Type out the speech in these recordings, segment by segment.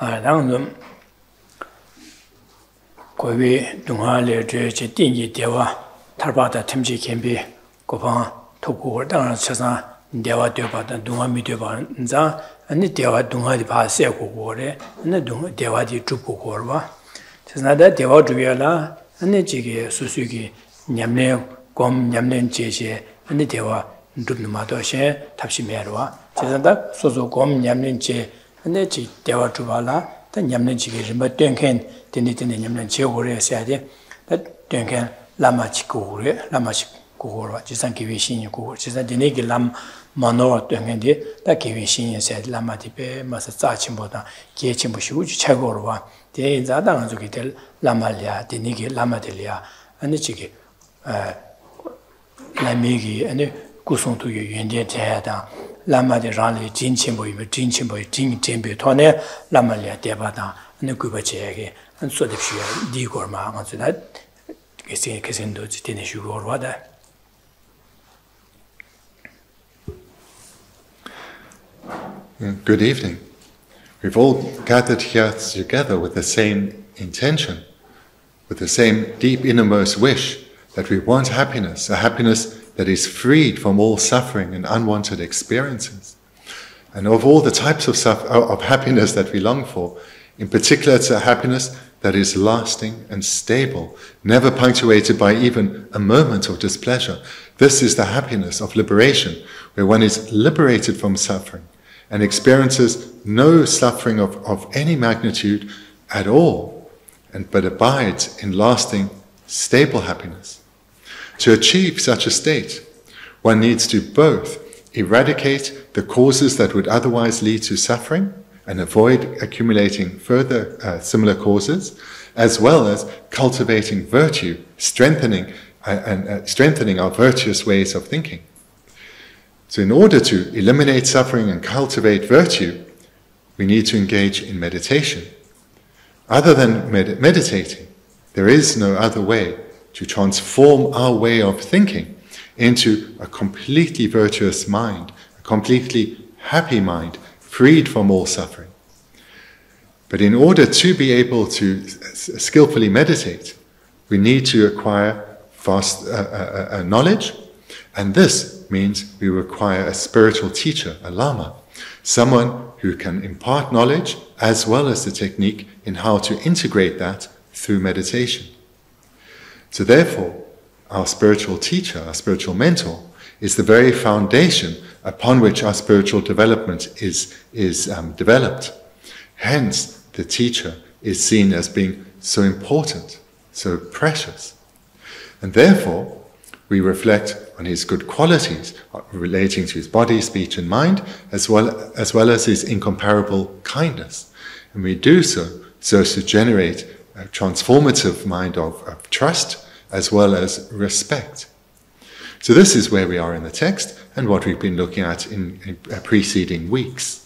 around them. Kobi Dunghale Dreche Dingi Deva, Tarbata Timji can be Gopan, Toku, Dana Chasan, Deva Deba, and Dungami Deva, and the Deva Dunghadi Paseko Gore, and the Deva di Drupu Gorba. Tis not that Deva Duela, and the Jigi, Susugi, Nyamne, Gom Nyamne Jeje, and the Deva. Dudnumadoshe, Tapsimerwa, Tisanda, Sozo Gom, Yamlinche, and the Chi Deva Tuvala, then Yamlinchi, but Duncan, Dinitin Yamlinche, Ure Sade, but Duncan Lamachikure, Lamachikura, Chisankivishin, Chisaniki Lam Manor Dungendi, that Kivishin said Lamatipe, Masachimboda, Kichimbushi, Chagorwa, the Zadan Zukitel, Lamalia, Diniki, Lamatilia, and the Chiki Lamigi, and the Kusun to you, India Teada, Lama de Raleigh, Jinchimbo, Jing Timbu, Tone, Lamalia Devada, and the Kubachegi, and so the Shia, D. Gorma, and so that Kissing Kissindo, Tinishu or water. Good evening. We've all gathered here together with the same intention, with the same deep innermost wish that we want happiness, a happiness that is freed from all suffering and unwanted experiences. And of all the types of happiness that we long for, in particular it's a happiness that is lasting and stable, never punctuated by even a moment of displeasure. This is the happiness of liberation, where one is liberated from suffering and experiences no suffering of any magnitude at all, but abides in lasting, stable happiness. To achieve such a state, one needs to both eradicate the causes that would otherwise lead to suffering and avoid accumulating further similar causes, as well as cultivating virtue, strengthening our virtuous ways of thinking. So in order to eliminate suffering and cultivate virtue, we need to engage in meditation. Other than meditating, there is no other way to transform our way of thinking into a completely virtuous mind, a completely happy mind, freed from all suffering. But in order to be able to skillfully meditate, we need to acquire vast knowledge, and this means we require a spiritual teacher, a Lama, someone who can impart knowledge as well as the technique in how to integrate that through meditation. So therefore, our spiritual teacher, our spiritual mentor, is the very foundation upon which our spiritual development is developed. Hence, the teacher is seen as being so important, so precious. And therefore, we reflect on his good qualities relating to his body, speech and mind, as well as his incomparable kindness. And we do so as to generate a transformative mind of trust, as well as respect. So this is where we are in the text, and what we've been looking at in preceding weeks.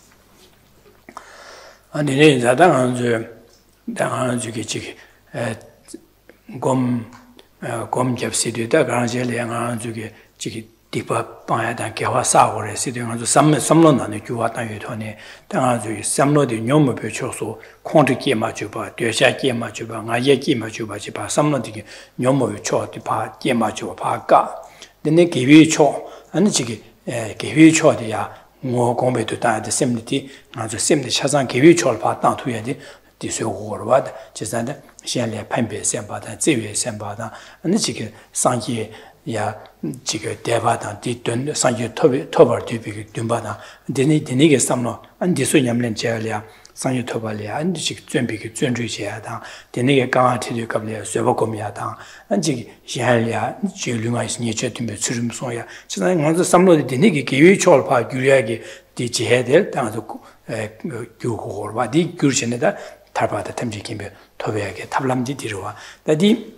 Yeah, Chico Devata, Diton, Sanju Tober, Dubic Dumbana, Deniga Samno, and Disuniam Lenchelia, Sanju Tobalia, and Chick Zumbic Zundrichiata, Deniga Ganti Cablia, Servocomiata, and Chick Shalia, Chiluma is near to Mutsurum Soya. So I want the Samno Denigi, Giucholpa, Guriagi, Dichi Hedel, down to Guhorba, Di Gurgeneda, Tabata Temji Kimber, Tobiaga, Tablam di Dirua, that the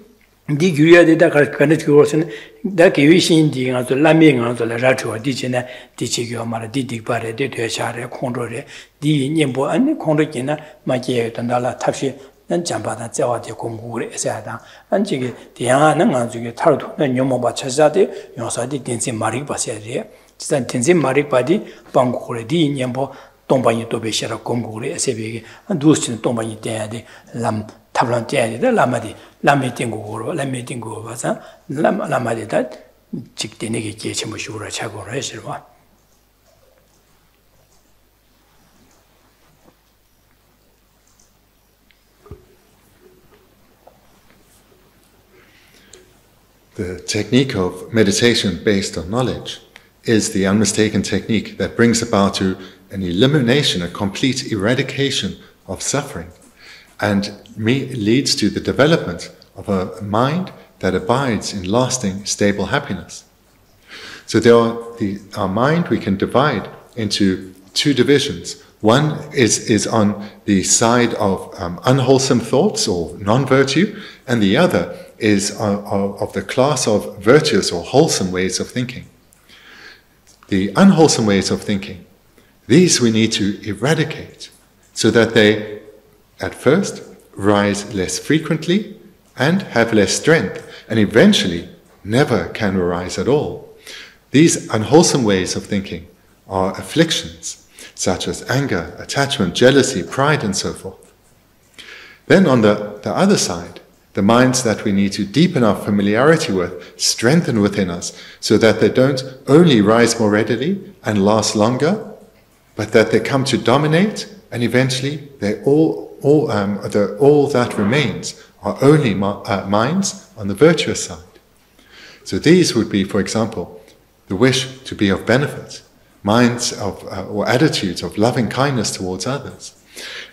Di Guria did a connect corrosion, that Givishin, the answer, Laming answer, Ratua, Digena, Dichio Mara, Didibare, Didashare, Condore, Di Nimbo, and Condorina, Magia, Tandala, Tashi, and Jambata, Zawati, Kongur, Sada, and Jiggy, Diana, and Tartu, and Yomoba Chazade, Yosadi, Tinsin Maric Basadia, Tinsin Maric Badi, Bangore, Di Nimbo. Tombanyi tobe shara kumguri esebege, dusin tombanyi teade, lam tablan teade, lamadi, lametinguru, lametingu was a lamadi that chictinigi chemushura chago reservoir. The technique of meditation based on knowledge is the unmistaken technique that brings about to an elimination, a complete eradication of suffering, and leads to the development of a mind that abides in lasting, stable happiness. So there are our mind we can divide into two divisions. One is on the side of unwholesome thoughts or non-virtue, and the other is of the class of virtuous or wholesome ways of thinking. The unwholesome ways of thinking, these we need to eradicate so that they, at first, rise less frequently and have less strength, and eventually never can arise at all. These unwholesome ways of thinking are afflictions, such as anger, attachment, jealousy, pride, and so forth. Then on the other side, the minds that we need to deepen our familiarity with, strengthen within us, so that they don't only rise more readily and last longer, but that they come to dominate, and eventually they all that remains are only minds on the virtuous side. So these would be, for example, the wish to be of benefit, minds of, or attitudes of loving kindness towards others,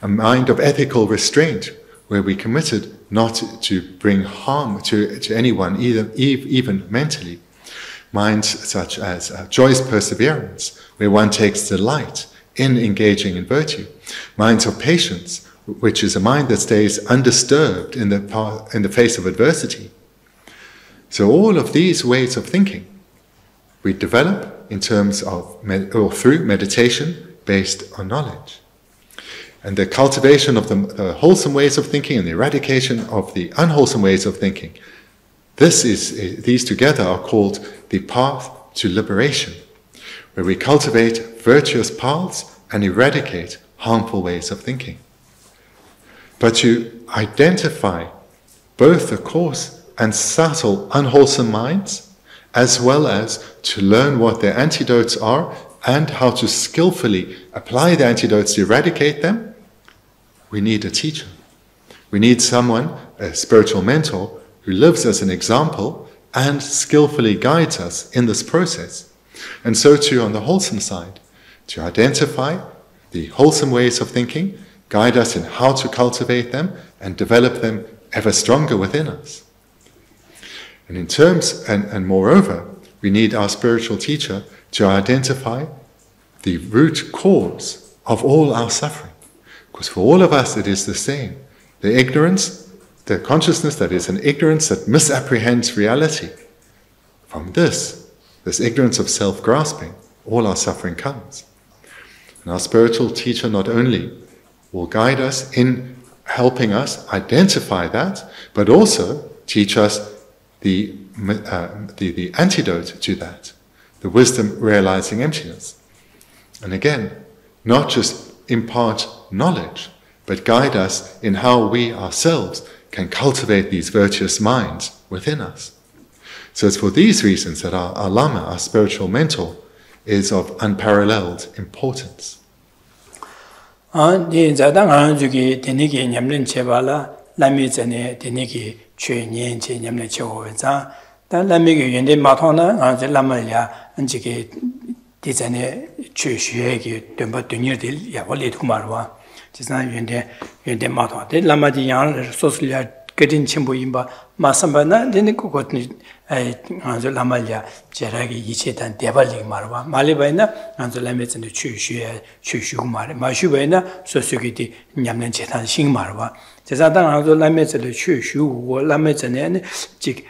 a mind of ethical restraint, where we committed not to bring harm to anyone, even mentally. Minds such as joyous perseverance, where one takes delight in engaging in virtue. Minds of patience, which is a mind that stays undisturbed in the face of adversity. So all of these ways of thinking we develop in terms of, or through meditation based on knowledge. And the cultivation of the wholesome ways of thinking and the eradication of the unwholesome ways of thinking, these together are called the path to liberation, where we cultivate virtuous paths and eradicate harmful ways of thinking. But to identify both the coarse and subtle unwholesome minds, as well as to learn what their antidotes are and how to skillfully apply the antidotes to eradicate them, we need a teacher. We need someone, a spiritual mentor, who lives as an example and skillfully guides us in this process. And so too on the wholesome side, to identify the wholesome ways of thinking, guide us in how to cultivate them and develop them ever stronger within us. And in terms, and moreover, we need our spiritual teacher to identify the root cause of all our suffering. Because for all of us it is the same. The ignorance, the consciousness that is an ignorance that misapprehends reality. From this ignorance of self-grasping, all our suffering comes. And our spiritual teacher not only will guide us in helping us identify that, but also teach us the antidote to that. The wisdom realizing emptiness. And again, not just impart knowledge, but guide us in how we ourselves can cultivate these virtuous minds within us. So it's for these reasons that our Lama, our spiritual mentor, is of unparalleled importance. That Lamig and the Matona and the Lamalia and Jigate Tizane Chushegi, Dumbatunir, Yavolit Kumarwa, Tisna in the Maton, the Lamadian, Sosia, Gedin Chimbuimba, Masambana, then the Cocotni and the Lamalia, Jeragi, Yichit and Devali Marwa, Malibana, and the Lamets and the Chushia, Chushumar, Mashubena, Sosugiti, Yamlan Chetan Shing Marwa. Tisatan, the Lamets and the Chushu, Lamets and Jig.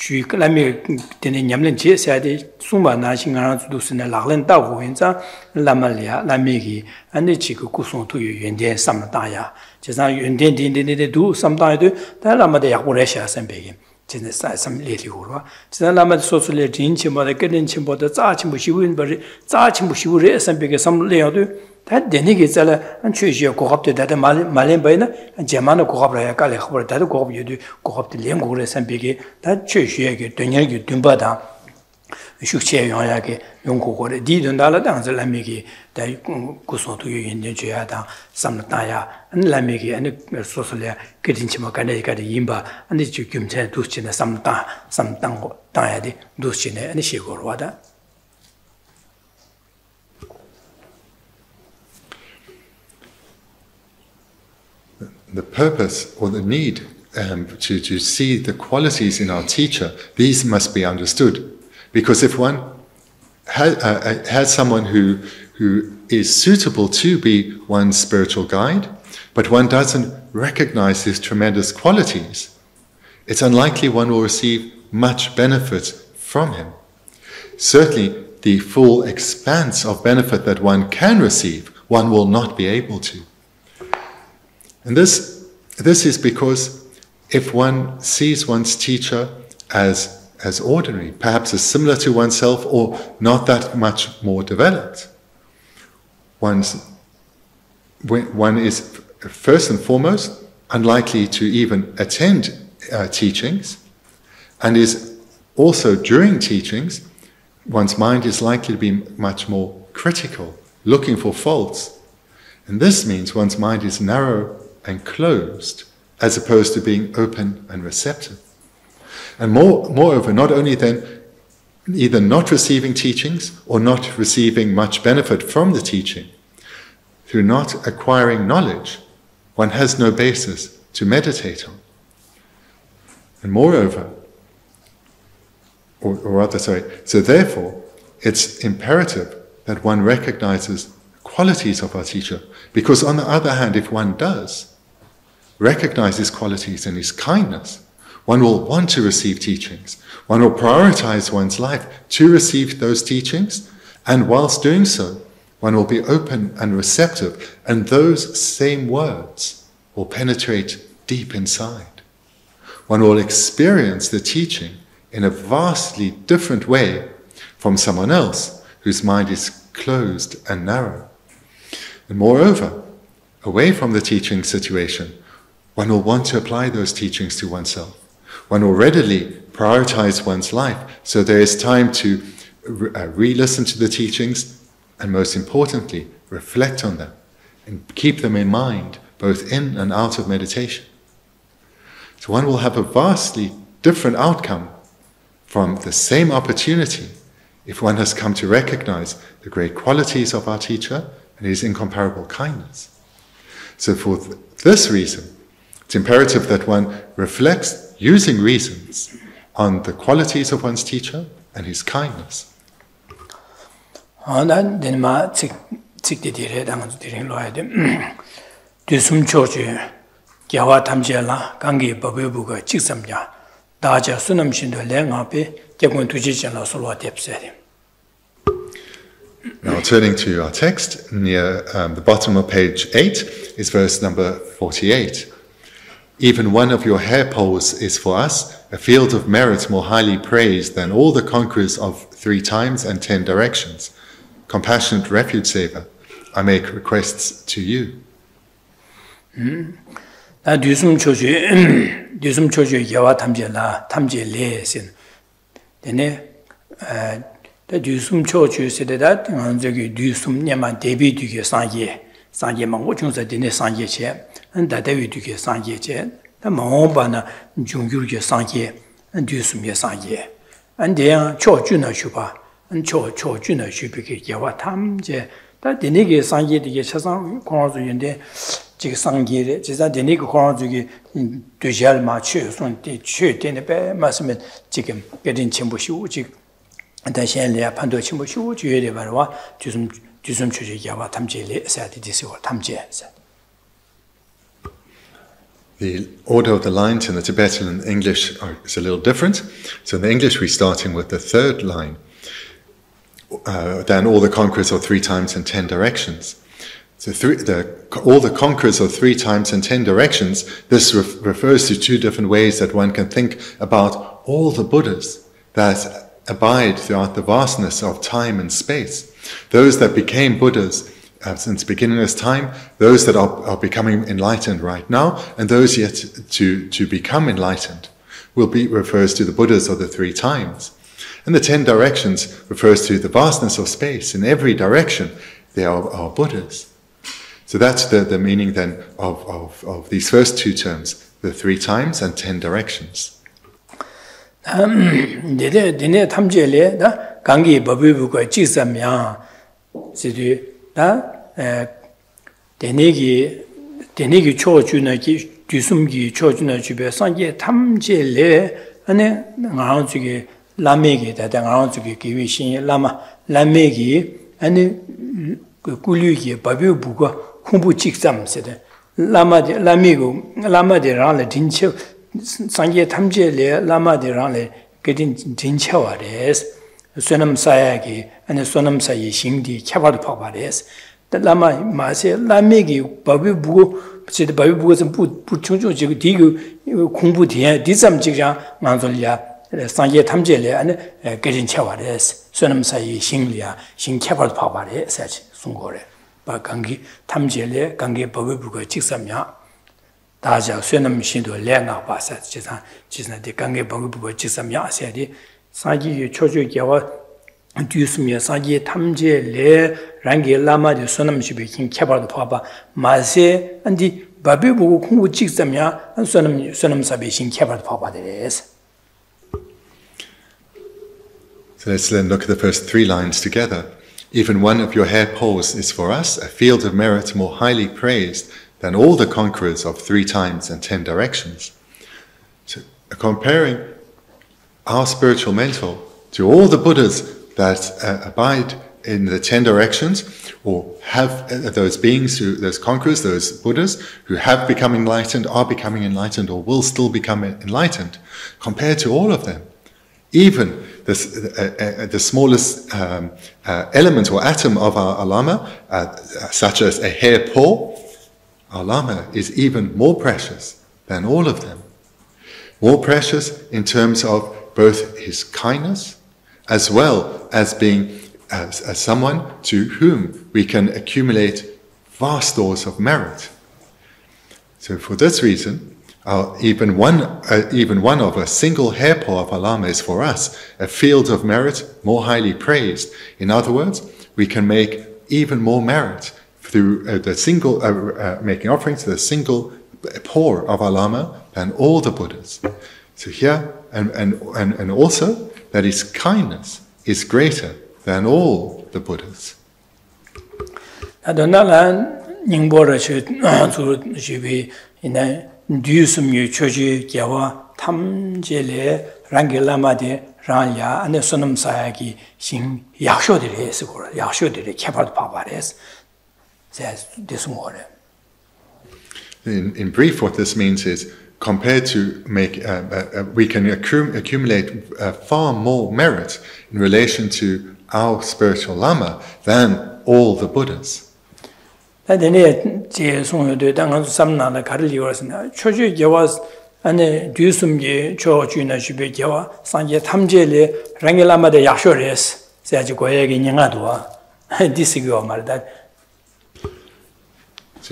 She claimed the Yamlin said, Suma Nashing around to Lucina Larland Dagoinza, Lamalia, Lamigi, and the Chikukuson to you in the Samtaya. Just now you intended to do some time to the Lamadea Horatias and Begin. The purpose or the need to see the qualities in our teacher, these must be understood. Because if one has someone who is suitable to be one's spiritual guide, but one doesn't recognize his tremendous qualities, it's unlikely one will receive much benefit from him. Certainly, the full expanse of benefit that one can receive, one will not be able to. And this is because if one sees one's teacher as ordinary, perhaps as similar to oneself or not that much more developed. One is first and foremost unlikely to even attend teachings, and is also during teachings, one's mind is likely to be much more critical, looking for faults. And this means one's mind is narrow and closed as opposed to being open and receptive. And moreover, not only then either not receiving teachings or not receiving much benefit from the teaching, through not acquiring knowledge, one has no basis to meditate on. And moreover, so therefore, it's imperative that one recognizes qualities of our teacher, because on the other hand, if one does recognize his qualities and his kindness, one will want to receive teachings. One will prioritize one's life to receive those teachings. And whilst doing so, one will be open and receptive. And those same words will penetrate deep inside. One will experience the teaching in a vastly different way from someone else whose mind is closed and narrow. And moreover, away from the teaching situation, one will want to apply those teachings to oneself. One will readily prioritize one's life, so there is time to re-listen to the teachings and, most importantly, reflect on them and keep them in mind, both in and out of meditation. So one will have a vastly different outcome from the same opportunity if one has come to recognize the great qualities of our teacher and his incomparable kindness. So for this reason, it's imperative that one reflects using reasons on the qualities of one's teacher and his kindness. Now turning to our text, near the bottom of page 8 is verse number 48. Even one of your hair poles is for us a field of merit more highly praised than all the conquerors of 3 times and 10 directions. Compassionate refuge saver, I make requests to you. And that we do get sang ye, the Mahobana, Jungurge sang ye, and do some ye sang ye. And there, Chorjuna Shuba, and Chorjuna Shubiki Yawatam, that the nigger sang ye, the Yasang Corzu in there, Jigsan ye, just that the nigger Corzu to Jel Marches, when they shoot in a bear, Massman, Chicken, getting Chimbushu, and the Shanlia Pando Chimbushu, Jeriva, to some Chuji Yawatam Jelly, said this or Tamje said. The order of the lines in the Tibetan and English is a little different. So in the English, we're starting with the third line, than all the conquerors of 3 times and 10 directions. So all the conquerors are 3 times in 10 directions. This refers to 2 different ways that one can think about all the Buddhas that abide throughout the vastness of time and space. Those that became Buddhas since beginningless time, those that are becoming enlightened right now, and those yet to become enlightened refers to the Buddhas of the 3 times. And the 10 directions refers to the vastness of space. In every direction, there are Buddhas. So that's the meaning then of these first 2 terms, the 3 times and 10 directions. So let's then look at the first 3 lines together. Even one of your hair paws is for us a field of merit more highly praised than all the conquerors of 3 times and 10 directions. So comparing our spiritual mentor to all the Buddhas that abide in the 10 directions, or have those beings, those conquerors, those Buddhas who have become enlightened, are becoming enlightened, or will still become enlightened, compared to all of them. Even the smallest element or atom of our Lama, such as a hair paw, our Lama is even more precious than all of them. More precious in terms of both his kindness, as well as being as someone to whom we can accumulate vast stores of merit. So for this reason, even one of a single hair paw of our Lama is for us a field of merit more highly praised. In other words, we can make even more merit through making offerings to the single paw of our Lama than all the Buddhas. So here, and also that his kindness is greater than all the Buddhas. In brief, what this means is, compared to we can accumulate far more merit in relation to our spiritual Lama than all the Buddhas. So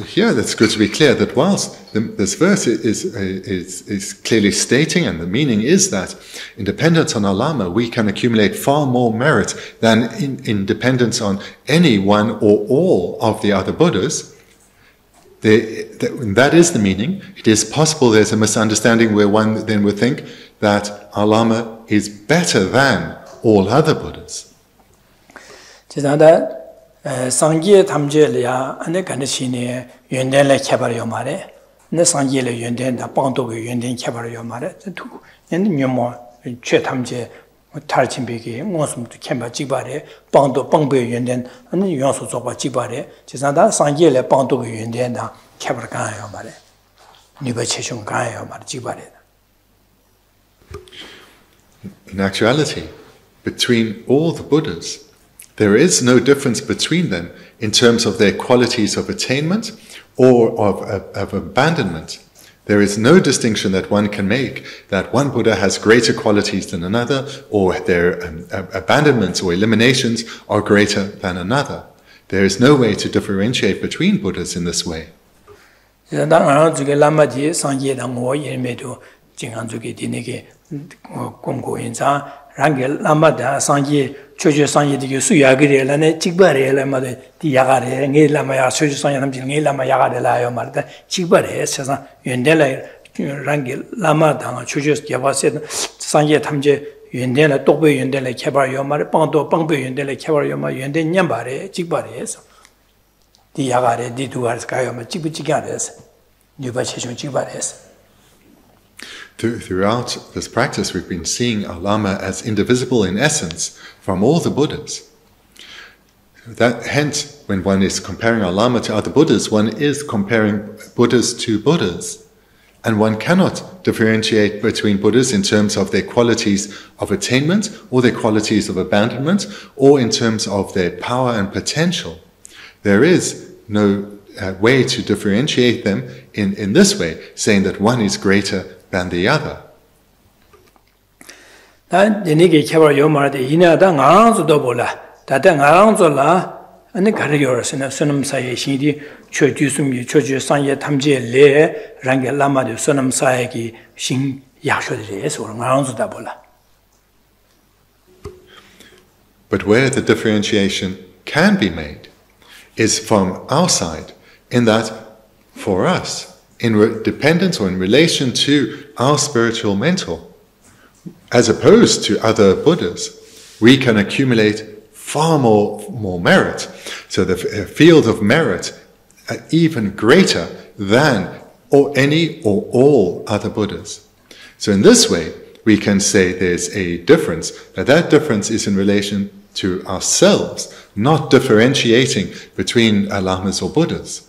here, that's good to be clear that whilst this verse is clearly stating, and the meaning is that in dependence on our Lama, we can accumulate far more merit than in dependence on any one or all of the other Buddhas. That is the meaning. It is possible there's a misunderstanding where one then would think that our Lama is better than all other Buddhas. In actuality, between all the Buddhas, there is no difference between them in terms of their qualities of attainment or of abandonment. There is no distinction that one can make that one Buddha has greater qualities than another, or their abandonments or eliminations are greater than another. There is no way to differentiate between Buddhas in this way. Throughout this practice, we've been seeing our Lama as indivisible in essence from all the Buddhas. Hence, when one is comparing our Lama to other Buddhas, one is comparing Buddhas to Buddhas. And one cannot differentiate between Buddhas in terms of their qualities of attainment or their qualities of abandonment, or in terms of their power and potential. There is no way to differentiate them in this way, saying that one is greater than the other. But where the differentiation can be made is from our side, in that for us, in dependence or in relation to our spiritual mentor, as opposed to other Buddhas, we can accumulate far more merit. So the field of merit are even greater than any or all other Buddhas. So in this way, we can say there's a difference. That difference is in relation to ourselves, not differentiating between Lamas or Buddhas.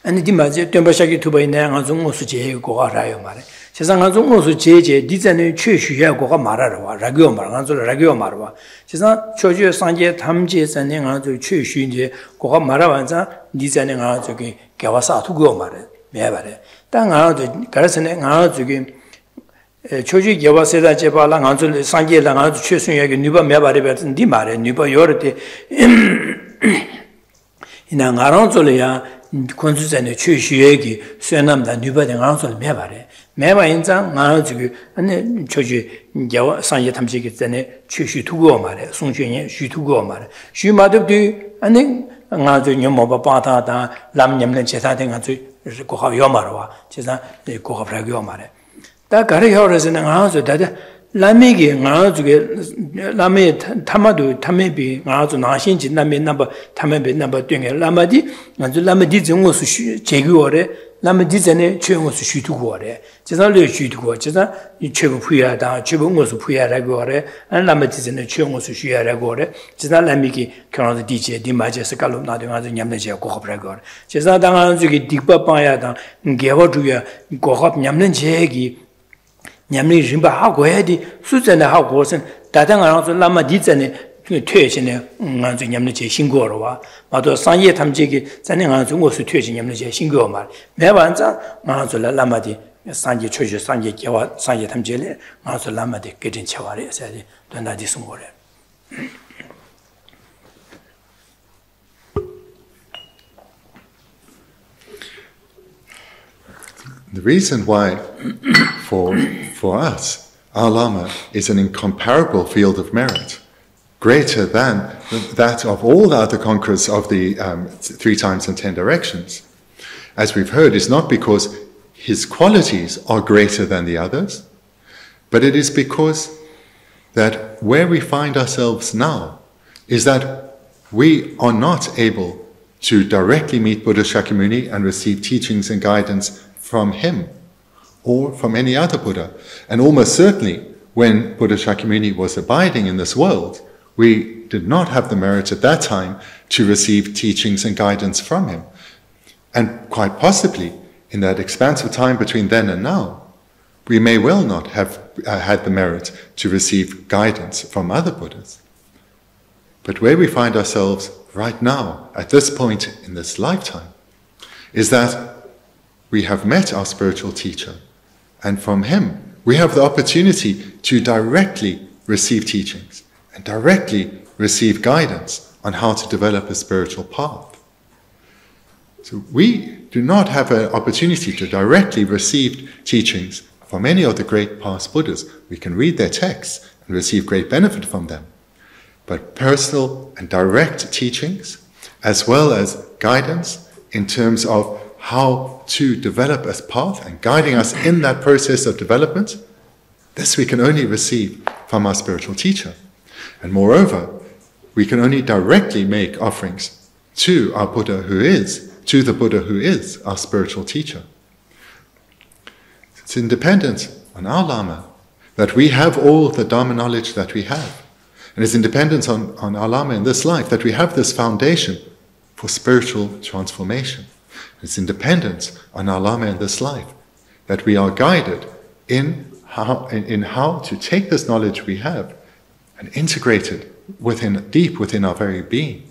And the Mazi, Tumbashaki to Baina, Azumusu Jay, Gorayo Mare. Sazangazumus Jay, Dizan, Chushia, Goramara, Ragiomar, Anzul Ragiomarwa. Sazan, Chojo Sanje, Tamjes, and Nangazu Chushunje, Goramaravanza, Dizan and Azuki, Gavasa to Gomare, Mevare. Tanga, Garasan and Azuki, Choji Gavasa, Jebala, Anzul, Sanje, Langan, Chusunya, Nuba Mevare, and Dimare, Nuba Yorite in Angaranzolia. Consistent Chushigi, Sunam, the Nuba and Ansel Mevare. Meva inza, Nanazugu, and Choji, Sanyatamjik, then Chushu to Gomare, Sunjin, Shutugomare. She might do, and then Nanazu Yomoba Pata, Lam Yamlan Chetating, and Koha Yomarwa, Chesa, the Koha Fragomare. That Garior is an answer that Lamigi, Nanazugu, Lame Tamadu, Tamebi, Nanazu Nashin, Lame number, Tamebi number doing a Lamadi, and the Lamadiz almost Cheguore, Lamadiz and Chemos Shutugore. Generally, Shutugore, Chebuia, Chebumos Puya Ragore, and Lamadiz and Chemos Shia Ragore, Chesa Lamiki, Colonel DJ, Dimajas, Calum, not another Yamnaja, Kohop Ragor. Chesa Danazuki, Dipa Payada, Gavoduya, Kohop Yamnanjegi. Namely, Jimba Haguedi, Susan Hagorsen, Tatanga Lama Dizane, Tuation, Yamnichi Shingorova, Mato Sanye Tamjiki, Sananzu was to Tuation Yamnichi Shingoma, Nevanza, Manzola Lamadi, Sanje Church, Sanje Kawa, Sanje Tamjele, Manzo Lamadi, getting Chavari, said Donadismore. The reason why, for us, our Lama is an incomparable field of merit, greater than that of all the other conquerors of the 3 times and 10 directions. As we've heard, it's not because his qualities are greater than the others, but it is because that where we find ourselves now is that we are not able to directly meet Buddha Shakyamuni and receive teachings and guidance from him or from any other Buddha. And almost certainly, when Buddha Shakyamuni was abiding in this world, we did not have the merit at that time to receive teachings and guidance from him. And quite possibly, in that expanse of time between then and now, we may well not have had the merit to receive guidance from other Buddhas. But where we find ourselves right now, at this point in this lifetime, is that we have met our spiritual teacher, and from him we have the opportunity to directly receive teachings and directly receive guidance on how to develop a spiritual path. So we do not have an opportunity to directly receive teachings from any of the great past Buddhas. We can read their texts and receive great benefit from them. But personal and direct teachings, as well as guidance in terms of how to develop a path and guiding us in that process of development, this we can only receive from our spiritual teacher. And moreover, we can only directly make offerings to our Buddha who is, to the Buddha who is our spiritual teacher. It's independent on our Lama that we have all the Dharma knowledge that we have. And it's independent on our Lama in this life that we have this foundation for spiritual transformation. It's independent on our Lama in this life that we are guided in how to take this knowledge we have and integrate it within, deep within our very being.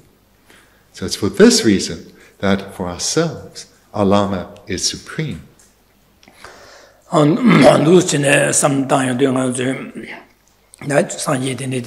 So it's for this reason that for ourselves, our Lama is supreme. So here we need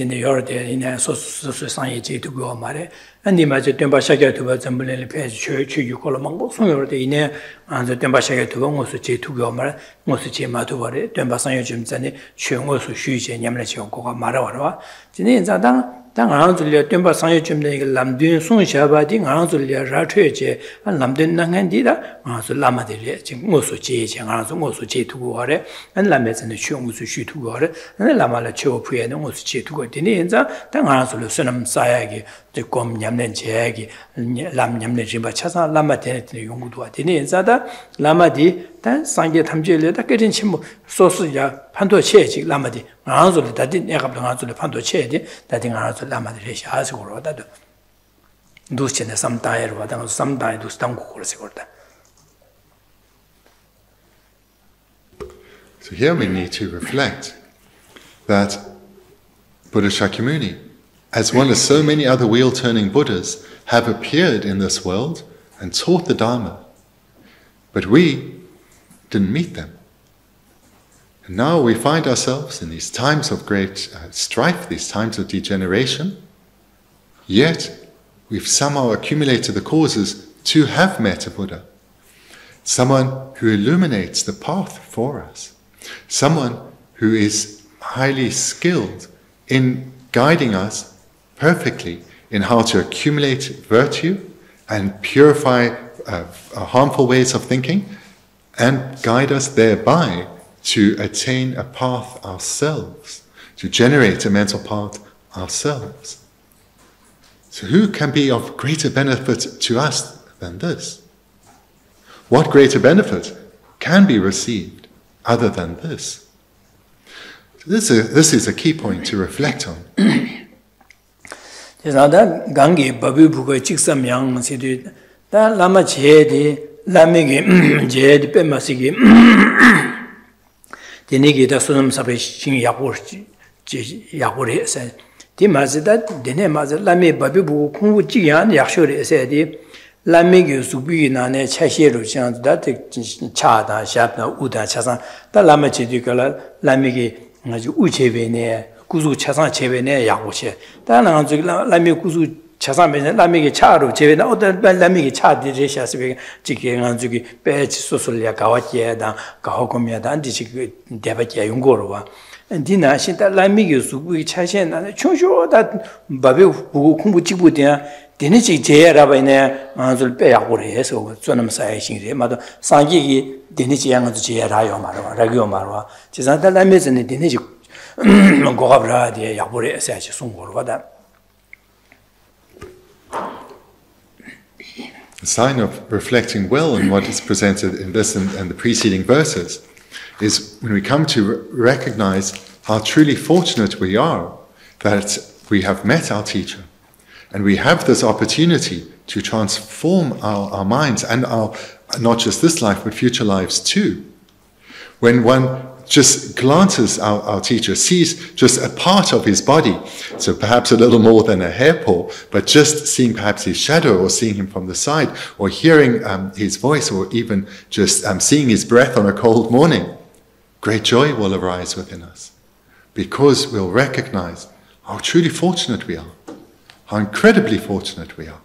to reflect that Buddha Shakyamuni, as well as so many other wheel-turning Buddhas, have appeared in this world and taught the Dharma. But we didn't meet them. And now we find ourselves in these times of great strife, these times of degeneration, yet we've somehow accumulated the causes to have met a Buddha. Someone who illuminates the path for us. Someone who is highly skilled in guiding us perfectly in how to accumulate virtue and purify harmful ways of thinking and guide us thereby to attain a path ourselves, to generate a mental path ourselves. So who can be of greater benefit to us than this? What greater benefit can be received other than this? So this is a key point to reflect on. a sign of reflecting well on what is presented in this and the preceding verses is when we come to recognize how truly fortunate we are that we have met our teacher and we have this opportunity to transform our minds and our, not just this life, but future lives too. When one just glances at our teacher, sees just a part of his body, so perhaps a little more than a hair pull, but just seeing perhaps his shadow or seeing him from the side or hearing his voice or even just seeing his breath on a cold morning, great joy will arise within us because we'll recognize how truly fortunate we are, how incredibly fortunate we are.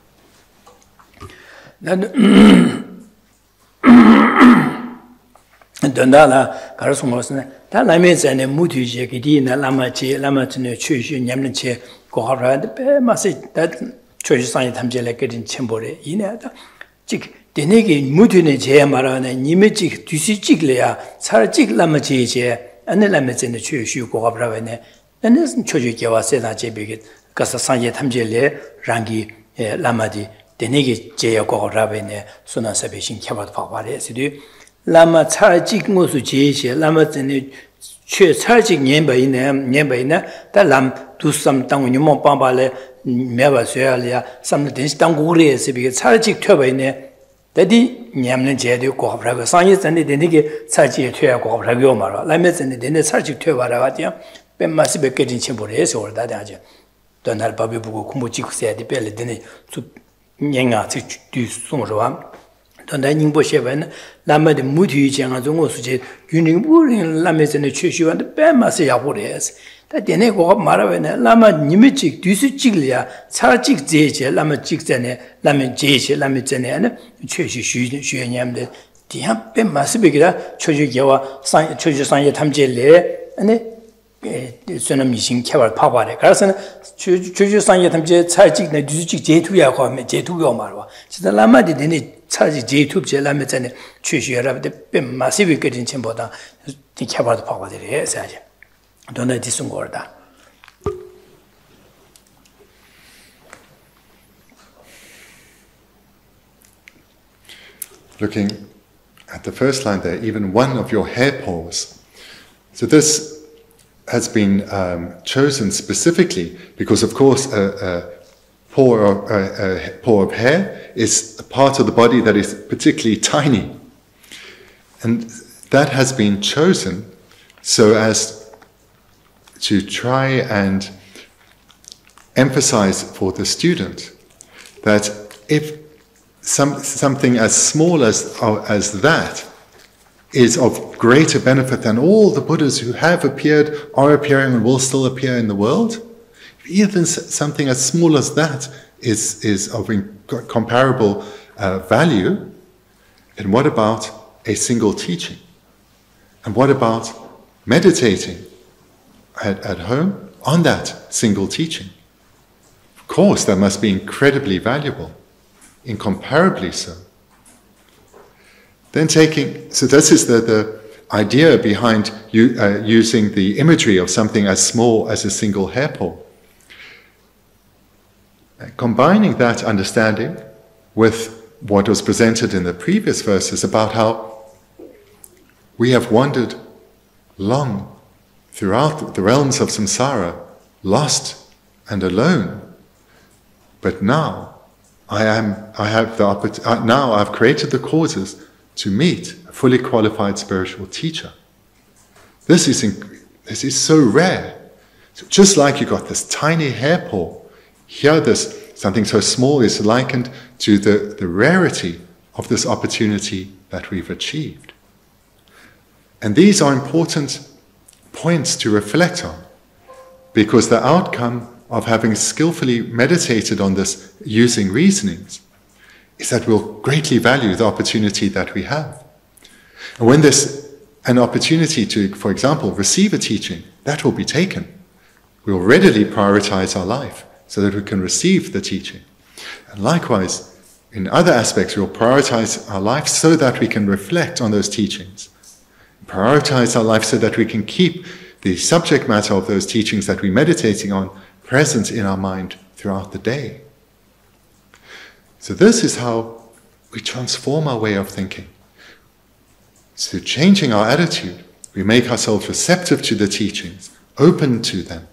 Dondala Karasumosne, Talamis and Mutuja Gidina, Lama Chi, Lama to Nuchu, Yamnichi, Goharad, Massage, that church sign Tamjelakit in Chembore, Inata, Chick, Denegi, Mutunich, Maran, and Yimichik, Tusiciglia, Sarachik Lamachi, and the Lamets in the church you go up Ravene, and this Chojikiwa Senachi Bigit, Casasanya Tamjele, Rangi, Lamadi, Denegi, Jayako Ravene, Suna Sabishin Kabat Pavares. Lama Tarjik Mosuji, Lama Tarjik Nyembaina, the lamb do some tongue in your bombale, Mevas earlier, some things Tanguri, Tarjik Turbine, Daddy Yamna Jedu, Cobrago Science, and the Denigi Tarjik Turgo Ragomara, Lamets and the Denna Tarjik Turbaratia, Ben Massibe getting Chimbores or that agent. Don't have Babu Kumuchik said the belly dinner to Yanga to Sumroa. Dining bush heaven, Lama the Mutu and Zongo Sujet, Union Wooding Lamas and the Church, and the Bamasia Woodies. That the Nego of Maravena, Lama Nimichik, Dusiglia, Sarachik Zage, Lama Chicks, Lama Jage, Lamitan, and the Church shooting Yam, the Diampe Masibigla, Chojigawa, Chojasanya Tamjele, and the Sonamishin Caval Papa, the Carson, Chojasanya Tamje, Sarachik, the Dusic J2 J2 Marwa. The Lama didn't it. Tube Jelamet and Church Europe, the massive good in Chimboda, the Cabot Poverty, said Donna Disungorda. Looking at the first line there, even one of your hair pulls. So this has been chosen specifically because, of course, a paw of hair is a part of the body that is particularly tiny. And that has been chosen so as to try and emphasize for the student that if something as small as that is of greater benefit than all the Buddhas who have appeared, are appearing, and will still appear in the world, even something as small as that is of incomparable value, then what about a single teaching? And what about meditating at home on that single teaching? Of course, that must be incredibly valuable, incomparably so. Then taking, so this is the idea behind using the imagery of something as small as a single hair pull. Combining that understanding with what was presented in the previous verses about how we have wandered long throughout the realms of samsara, lost and alone, but now I've created the causes to meet a fully qualified spiritual teacher. This is so rare. So just like you got this tiny hair pull, here, this something so small is likened to the rarity of this opportunity that we've achieved. And these are important points to reflect on, because the outcome of having skillfully meditated on this using reasonings is that we'll greatly value the opportunity that we have. And when there's an opportunity to, for example, receive a teaching, that will be taken. We'll readily prioritize our life so that we can receive the teaching. And likewise, in other aspects, we'll prioritize our life so that we can reflect on those teachings. Prioritize our life so that we can keep the subject matter of those teachings that we're meditating on present in our mind throughout the day. So this is how we transform our way of thinking. So changing our attitude, we make ourselves receptive to the teachings, open to them.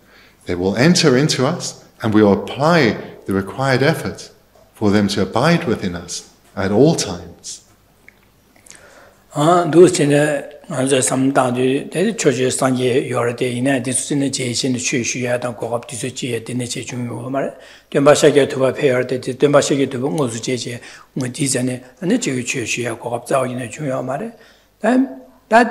They will enter into us, and we will apply the required effort for them to abide within us at all times. That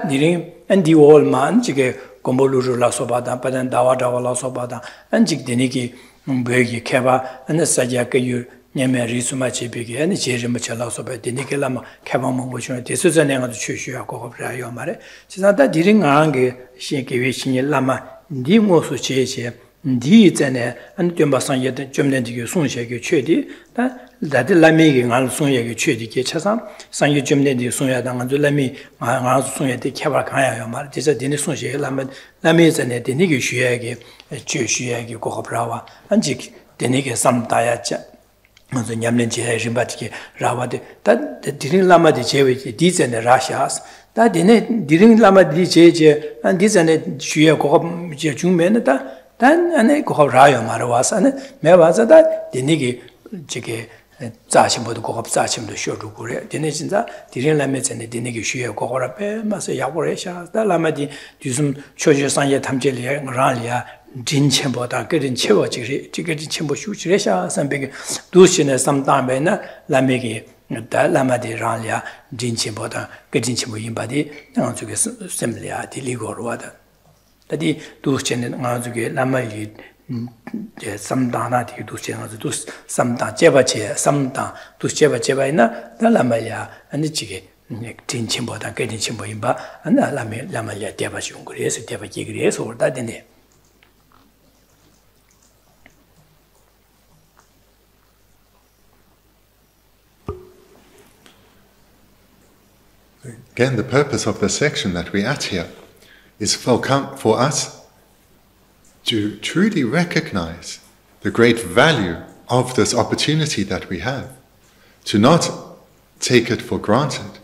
didn't and the old man jig gomboluru la sobada but then dawa la sobada and jig deniki begi keva and the sajaka you nemeri so much big and chemichala so bad denikelama kevam which this is an angle to choose you of Rayomare. So that didn't ange shake wishing lama dimo so cheese deeds and Jumbasan yet Jumden to you soon shake your chedi that that lami ngal sunya ge chedi ke chasam sang ye jemne de sunya dang de lami ngal sunya de khaba khaya yo mar de de sunya lami zane de ni ge shye ge che shye ge ko prawa anjik de ni ge sam daya cha de nyamne je jimbat ke rawa de tad de dirin lama de chewe de dizene rashas da de ne dirin lama de je and dizene shye ko je jumene da dan ane ko rayo marwas ane me wazada de ni ge jige 자신보다 고급 자신도 쇼도 그래 되네 진짜 디렐라메전에 되네게 쉬어 고거라 빼면서 야고래샤 달라마디 뒤숨 초조상에 담질이야 랄이야 진체보다 그린 채워지게 지게지 첨부 휴지래샤 선배게 두신에 삼담배나 라메게 달라마디 랄이야 진체보다 그린 첨부 임바디 나중에 셈리아 디리고로다 다디 두신에 나중에 라마이 Samdana to Samda Jebache, Samda to Jeba Jebaina, the Lamaya, and the Chigi, Tin Chimbo, the Gating Chimbo Imba, and the Lamaya Debashung Grace, Debachi Grace, or that in it. Again, the purpose of the section that we at here is for us to truly recognize the great value of this opportunity that we have, to not take it for granted,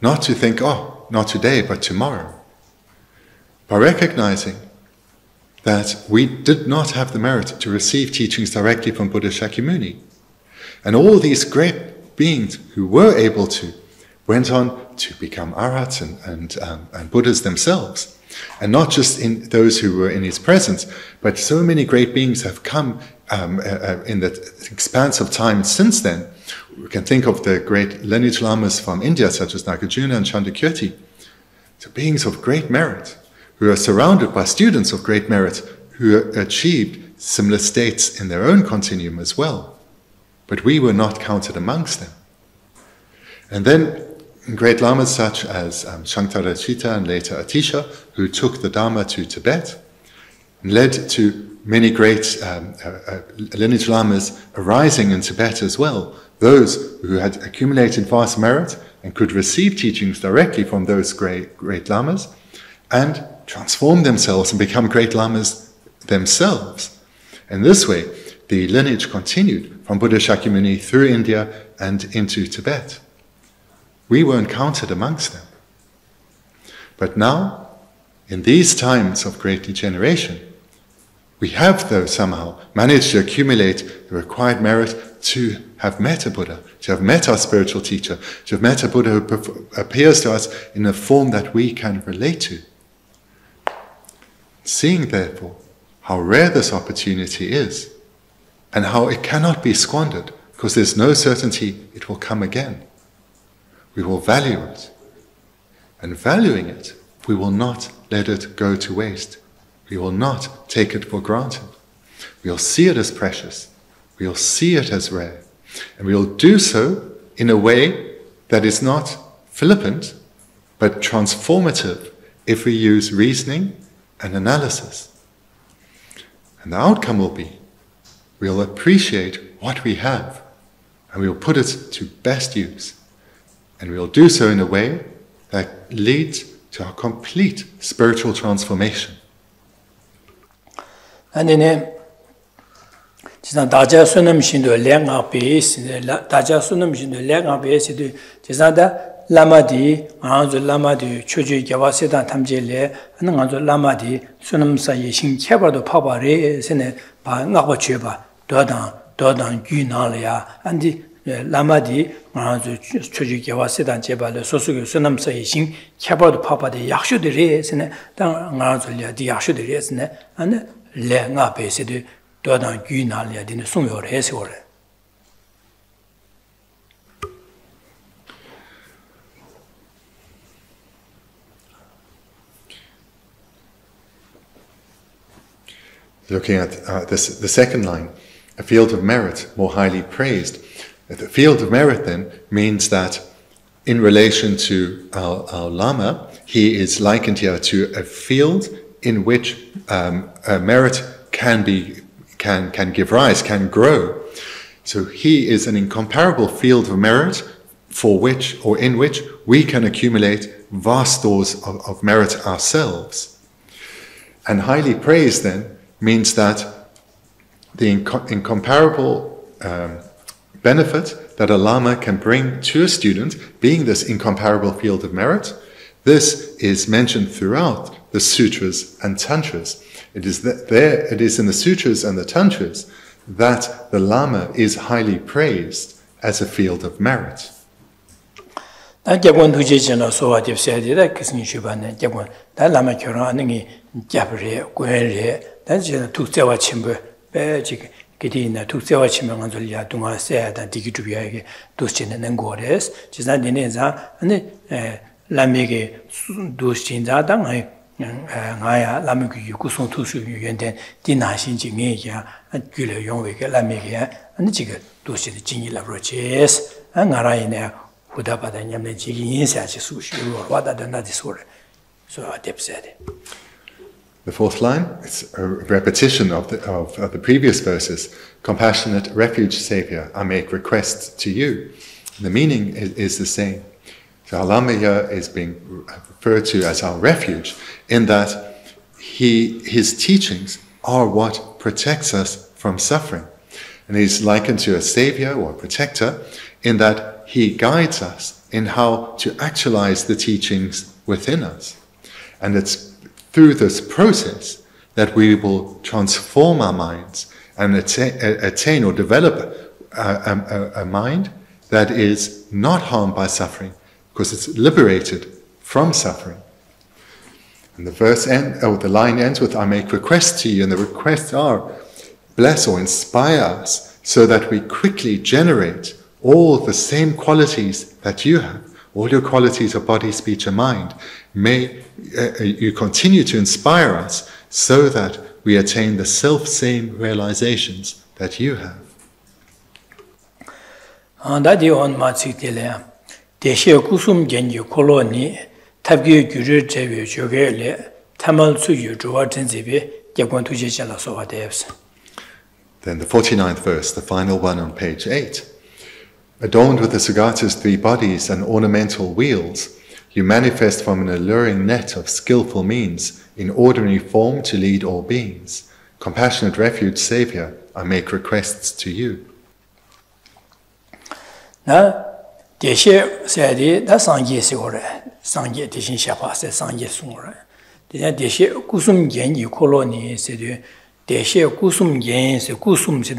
not to think, oh, not today, but tomorrow. By recognizing that we did not have the merit to receive teachings directly from Buddha Shakyamuni, and all these great beings who were able to went on to become Arhats and Buddhas themselves. And not just in those who were in his presence, but so many great beings have come in the expanse of time since then. We can think of the great lineage lamas from India, such as Nagarjuna and Chandrakirti, so beings of great merit, who are surrounded by students of great merit, who achieved similar states in their own continuum as well. But we were not counted amongst them. And then great lamas such as Shantarakshita and later Atisha, who took the Dharma to Tibet, led to many great lineage lamas arising in Tibet as well, those who had accumulated vast merit and could receive teachings directly from those great lamas and transform themselves and become great lamas themselves. In this way, the lineage continued from Buddha Shakyamuni through India and into Tibet. We weren't counted amongst them. But now, in these times of great degeneration, we have, though, somehow managed to accumulate the required merit to have met a Buddha, to have met our spiritual teacher, to have met a Buddha who appears to us in a form that we can relate to. Seeing, therefore, how rare this opportunity is, and how it cannot be squandered, because there's no certainty it will come again. We will value it. And valuing it, we will not let it go to waste. We will not take it for granted. We will see it as precious. We will see it as rare. And we will do so in a way that is not flippant, but transformative if we use reasoning and analysis. And the outcome will be, we will appreciate what we have, and we will put it to best use. And we will do so in a way that leads to our complete spiritual transformation. And in 라마디 아주 초지게 왔다 제발 소수교 순남사이신 캐버드 파파데 약수들이스네 당 아주리아디 약수들이스네 안에 레가 베세드 도단 귀날이야디는 송요레스 오레 Looking at the second line, a field of merit more highly praised. The field of merit then means that in relation to our Lama, he is likened here to a field in which merit can give rise, can grow. So he is an incomparable field of merit for which, or in which, we can accumulate vast stores of merit ourselves. And highly praised then means that the incomparable benefit that a Lama can bring to a student, being this incomparable field of merit, this is mentioned throughout the sutras and tantras. It is there, it is in the sutras and the tantras that the Lama is highly praised as a field of merit. Kitina took the watching on the Yatuma said and Digitubi, Duschin and Gores, Chisadineza, and Lamege Duschin Zadang, Lamuki, Kusun Tusu, and then Dinashin Jingia, and Gula Yonvik, Lamege, and the Jigger, Duschin Jingilla Roches, and Araina, Hudapa and Yamajigi, such as Sushi or what other than this order. So Adep said. The fourth line, it's a repetition of the previous verses. Compassionate refuge saviour, I make requests to you. The meaning is the same. So our Lama here is being referred to as our refuge in that his teachings are what protects us from suffering. And he's likened to a saviour or a protector in that he guides us in how to actualize the teachings within us. And it's through this process that we will transform our minds and attain or develop a mind that is not harmed by suffering, because it's liberated from suffering. And the verse the line ends with, I make requests to you, and the requests are, bless or inspire us so that we quickly generate all the same qualities that you have. All your qualities of body, speech, and mind, may you continue to inspire us so that we attain the self-same realizations that you have. Then the 49th verse, the final one on page 8. Adorned with the Sugata's 3 bodies and ornamental wheels, you manifest from an alluring net of skillful means in ordinary form to lead all beings. Compassionate refuge saviour, I make requests to you. Now, Deshe said that Sangye Sigore, Sangye Tishin Shapa said Sangye Sungre. Then Deshe Kusum Gen, you colony said, Deshe Kusum Gen, the Kusum said.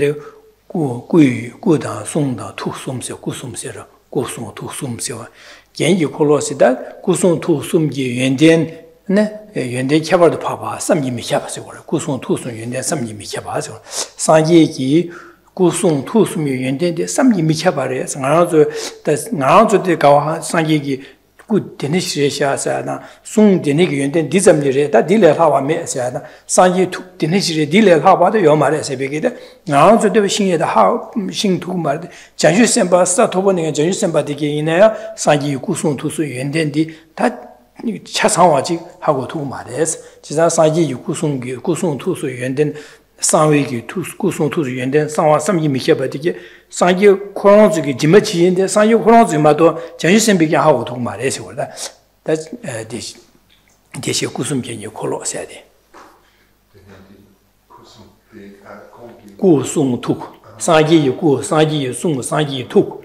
Ku Sung Tuk. Sangi you Ku, Sangi you Sung, Sangi you Tuk.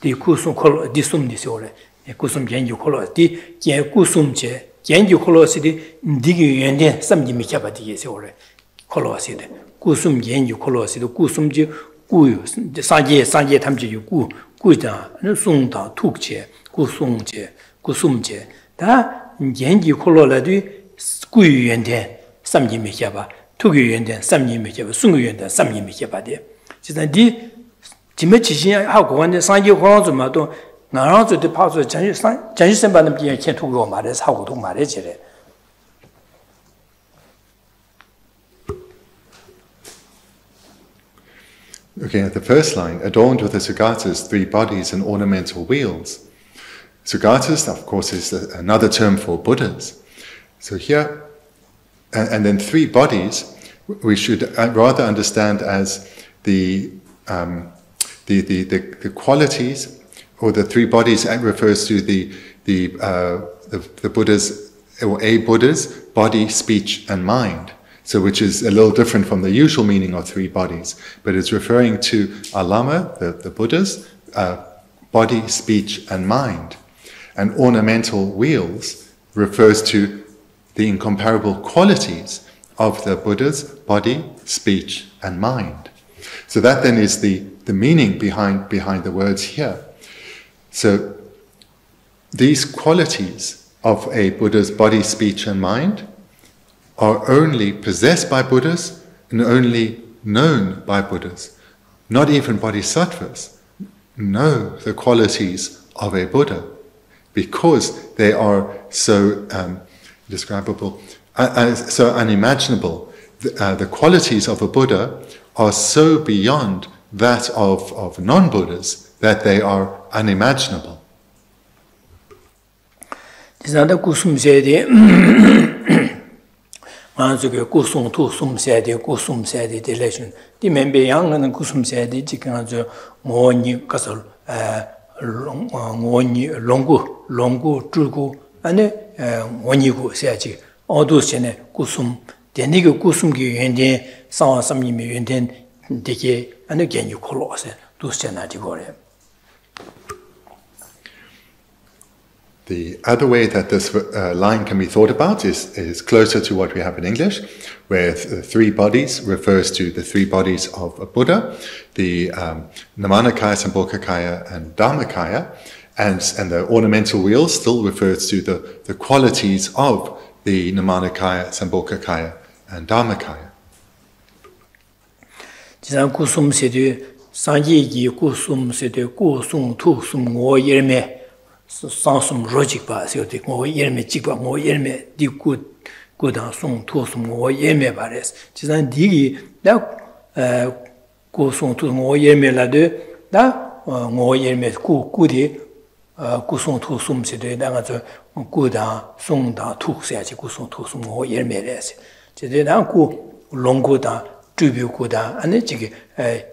The Kusum colour disum disorder. A Kusum Genju colour, the Kusum chair, Genju colosity, Digi and then some Dimicabati is already colosity. Kusum Genju colosity, Kusum Ju, Ku, Sangi, Sangi Tamji, Ku, Kuda, Sunda, Tuk chair, Kusum chair, Kusum chair. Da Genju colour ladu, Sku and then some Dimicaba. Tuguyen then some yimikaba, Sunguyen then some yimikaba there. She said, Timichi, how go on the sign you grounds of Mato, Naran to the parts of Janison Banamia can't to go, Maris, how to marriage it. Looking at the first line, adorned with the Sugata's three bodies and ornamental wheels. Sugata's, of course, is another term for Buddhas. So here, and then three bodies, we should rather understand as the qualities, or the three bodies refers to the Buddha's, or a Buddha's body, speech, and mind. So, which is a little different from the usual meaning of three bodies, but it's referring to our Lama, the Buddha's body, speech, and mind. And ornamental wheels refers to the incomparable qualities of the Buddha's body, speech, and mind. So that then is the meaning behind the words here. So these qualities of a Buddha's body, speech, and mind are only possessed by Buddhas and only known by Buddhas. Not even bodhisattvas know the qualities of a Buddha because they are so indescribable, so unimaginable. The qualities of a Buddha are so beyond that of non-Buddhas that they are unimaginable. When you go, say, all those in a kusum, the nigger kusum give you and then some you and then decay, and again you call us to Shantarakshita. The other way that this line can be thought about is closer to what we have in English, where the three bodies refers to the three bodies of a Buddha, the Nirmanakaya, Sambhogakaya, and Dharmakaya. And the ornamental wheel still refers to the qualities of the Nirmanakaya, Sambhogakaya, and Dharmakaya. Kusung to sum today, Danga Guda, Sung da, Tuxia, Kusung to sum or Yermeres. Today, Uncle Longuda, Tribu Guda, and the Chigi,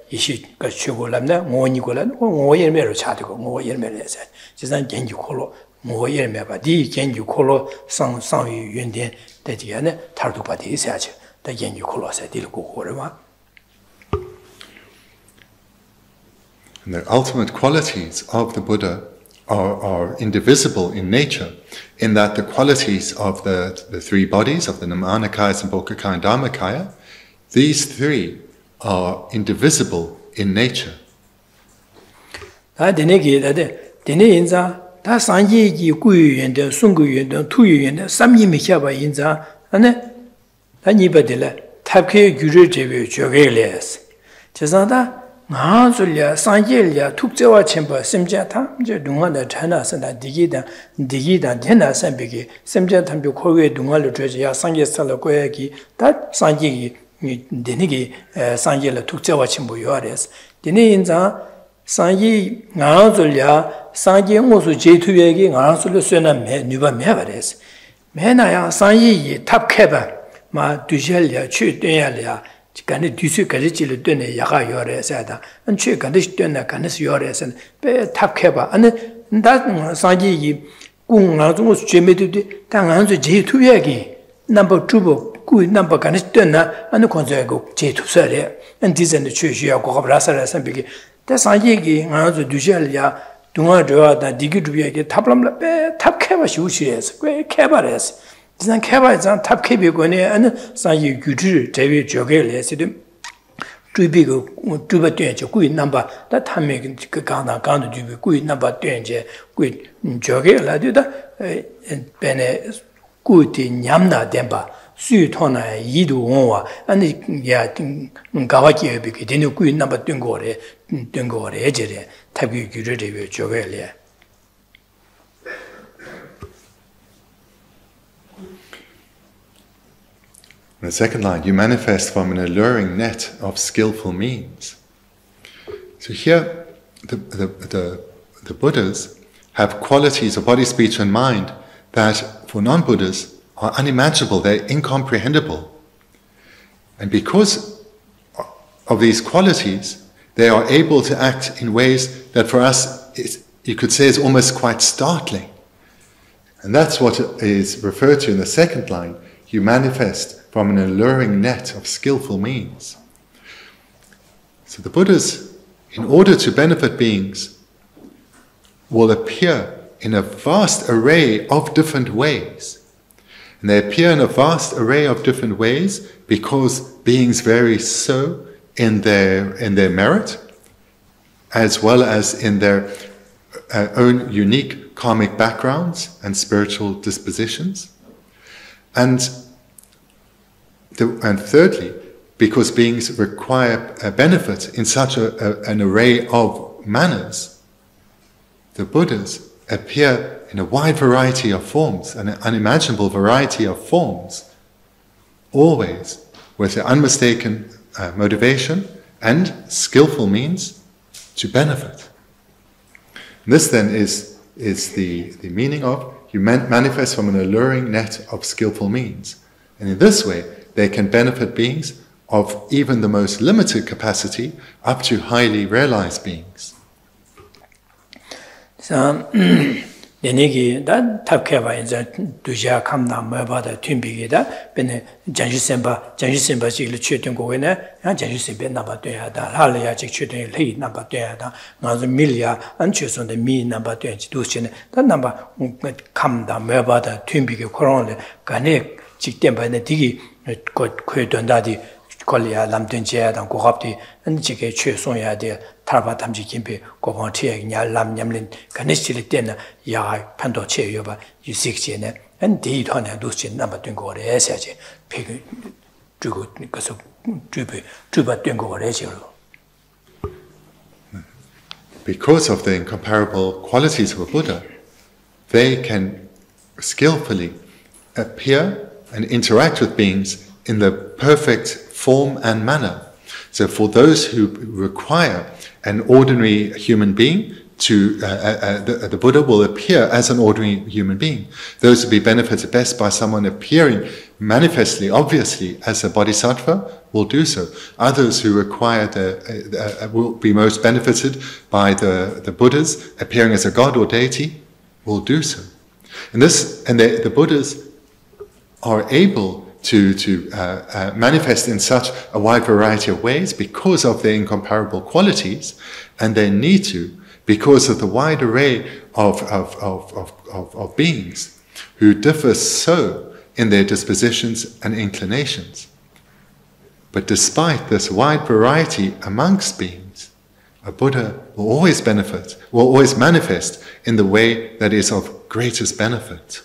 Ishi Gachugolamna, more Nicolan, or more Yermer Chatico, more Yermeres. Just then, can you call more Yermeba? D, can you call some Indian, that Yana, Tartupati is such, that can you call us a Dilko Horema? And the ultimate qualities of the Buddha are indivisible in nature, in that the qualities of the three bodies, of the Nirmanakaya, Sambhogakaya, and Dharmakaya, these three are indivisible in nature. Nazulia, Sangelia, took the chamber, Simjata, Dunga, Tenas and Digida, Digida, Tenas and Biggie, Simjatam, Bukoe, Dunga, Treasure, Sange Salakoyaki, that Sangi, Denigi, Sangela took the chamber, yours. Deninza, Sangi, Nazulia, Sangi, also J2Yagi, Nazulia, Sena, Nuba Meveres. Menaya, Sangi, Tap Keba, Ma Dujelia, Chudelia. Can do so, can it done a yaga yours and check and this done a canis yours and be tap keba and that Sanji Gung as was jimmy to the Tanganzo J2 Yagi number two Kui number can turn and the concern go cheat and this and the church go rasar and begin. That's a yegi and the Dugelia, Dumadra, the Digitubia, Tablam, Tap Cavas, Ushias, Great Cabarets. This and Cabarets and Tap Cabigone and Sanyi Gutu, Tavi Jogelia, too big, too bad, good number. That time making Kakana, Gandhi, to be good number, good Joge, Laduda, and Bene, good in Yamna, Demba. Sutona, Yidu, Owa, and yet Gawaki, Bikino, good number Dungore, Dungore, Ejere, Tabu, Guridi, Jovelia. The second line, you manifest from an alluring net of skillful means. So here, the Buddhas have qualities of body, speech, and mind that for non-Buddhas are unimaginable, they're incomprehensible. And because of these qualities, they are able to act in ways that for us, you could say, is almost quite startling. And that's what is referred to in the second line, you manifest from an alluring net of skillful means. So the Buddhas, in order to benefit beings, will appear in a vast array of different ways. And they appear in a vast array of different ways because beings vary so in their merit, as well as in their own unique karmic backgrounds and spiritual dispositions. And thirdly, because beings require a benefit in such an array of manners, the Buddhas appear in a wide variety of forms, an unimaginable variety of forms, always with the unmistaken motivation and skillful means to benefit. And this then is the meaning of, you manifest from an alluring net of skillful means. And in this way, they can benefit beings of even the most limited capacity up to highly realized beings. So, Denigi, that Tapkeva is a Duja Kamna Mabada Tumbigida, Bene Janjusemba, Janjusemba Chilutungo winner, and Janjusemba Nabateada, Halia Chichutin, Lead Nabateada, Nazamilia, and choose on the mean number to institution. That number Kamda Mabada Tumbig Koron, Ganek, Chitemba Nedigi. Got quit on daddy, Colia, Lamdenja, and Gohopti, and Jigay Chesonia, dear Tarbatam Jikimbe, Govontia, Lam Yamlin, Canichili dinner, Yai, Pandoche, Yuba, you 16, and deed on a lucid number Dungo, Essay, Pig, Drugo, because of Druby, Druba Dungo, Ezero. Because of the incomparable qualities of a Buddha, they can skillfully appear and interact with beings in the perfect form and manner. So for those who require an ordinary human being to, the Buddha will appear as an ordinary human being. Those who be benefited best by someone appearing manifestly, obviously, as a bodhisattva will do so. Others who require will be most benefited by the Buddhas appearing as a god or deity will do so. And this, and the Buddhas are able to manifest in such a wide variety of ways because of their incomparable qualities, and they need to because of the wide array of beings who differ so in their dispositions and inclinations. But despite this wide variety amongst beings, a Buddha will always benefit, will always manifest in the way that is of greatest benefit.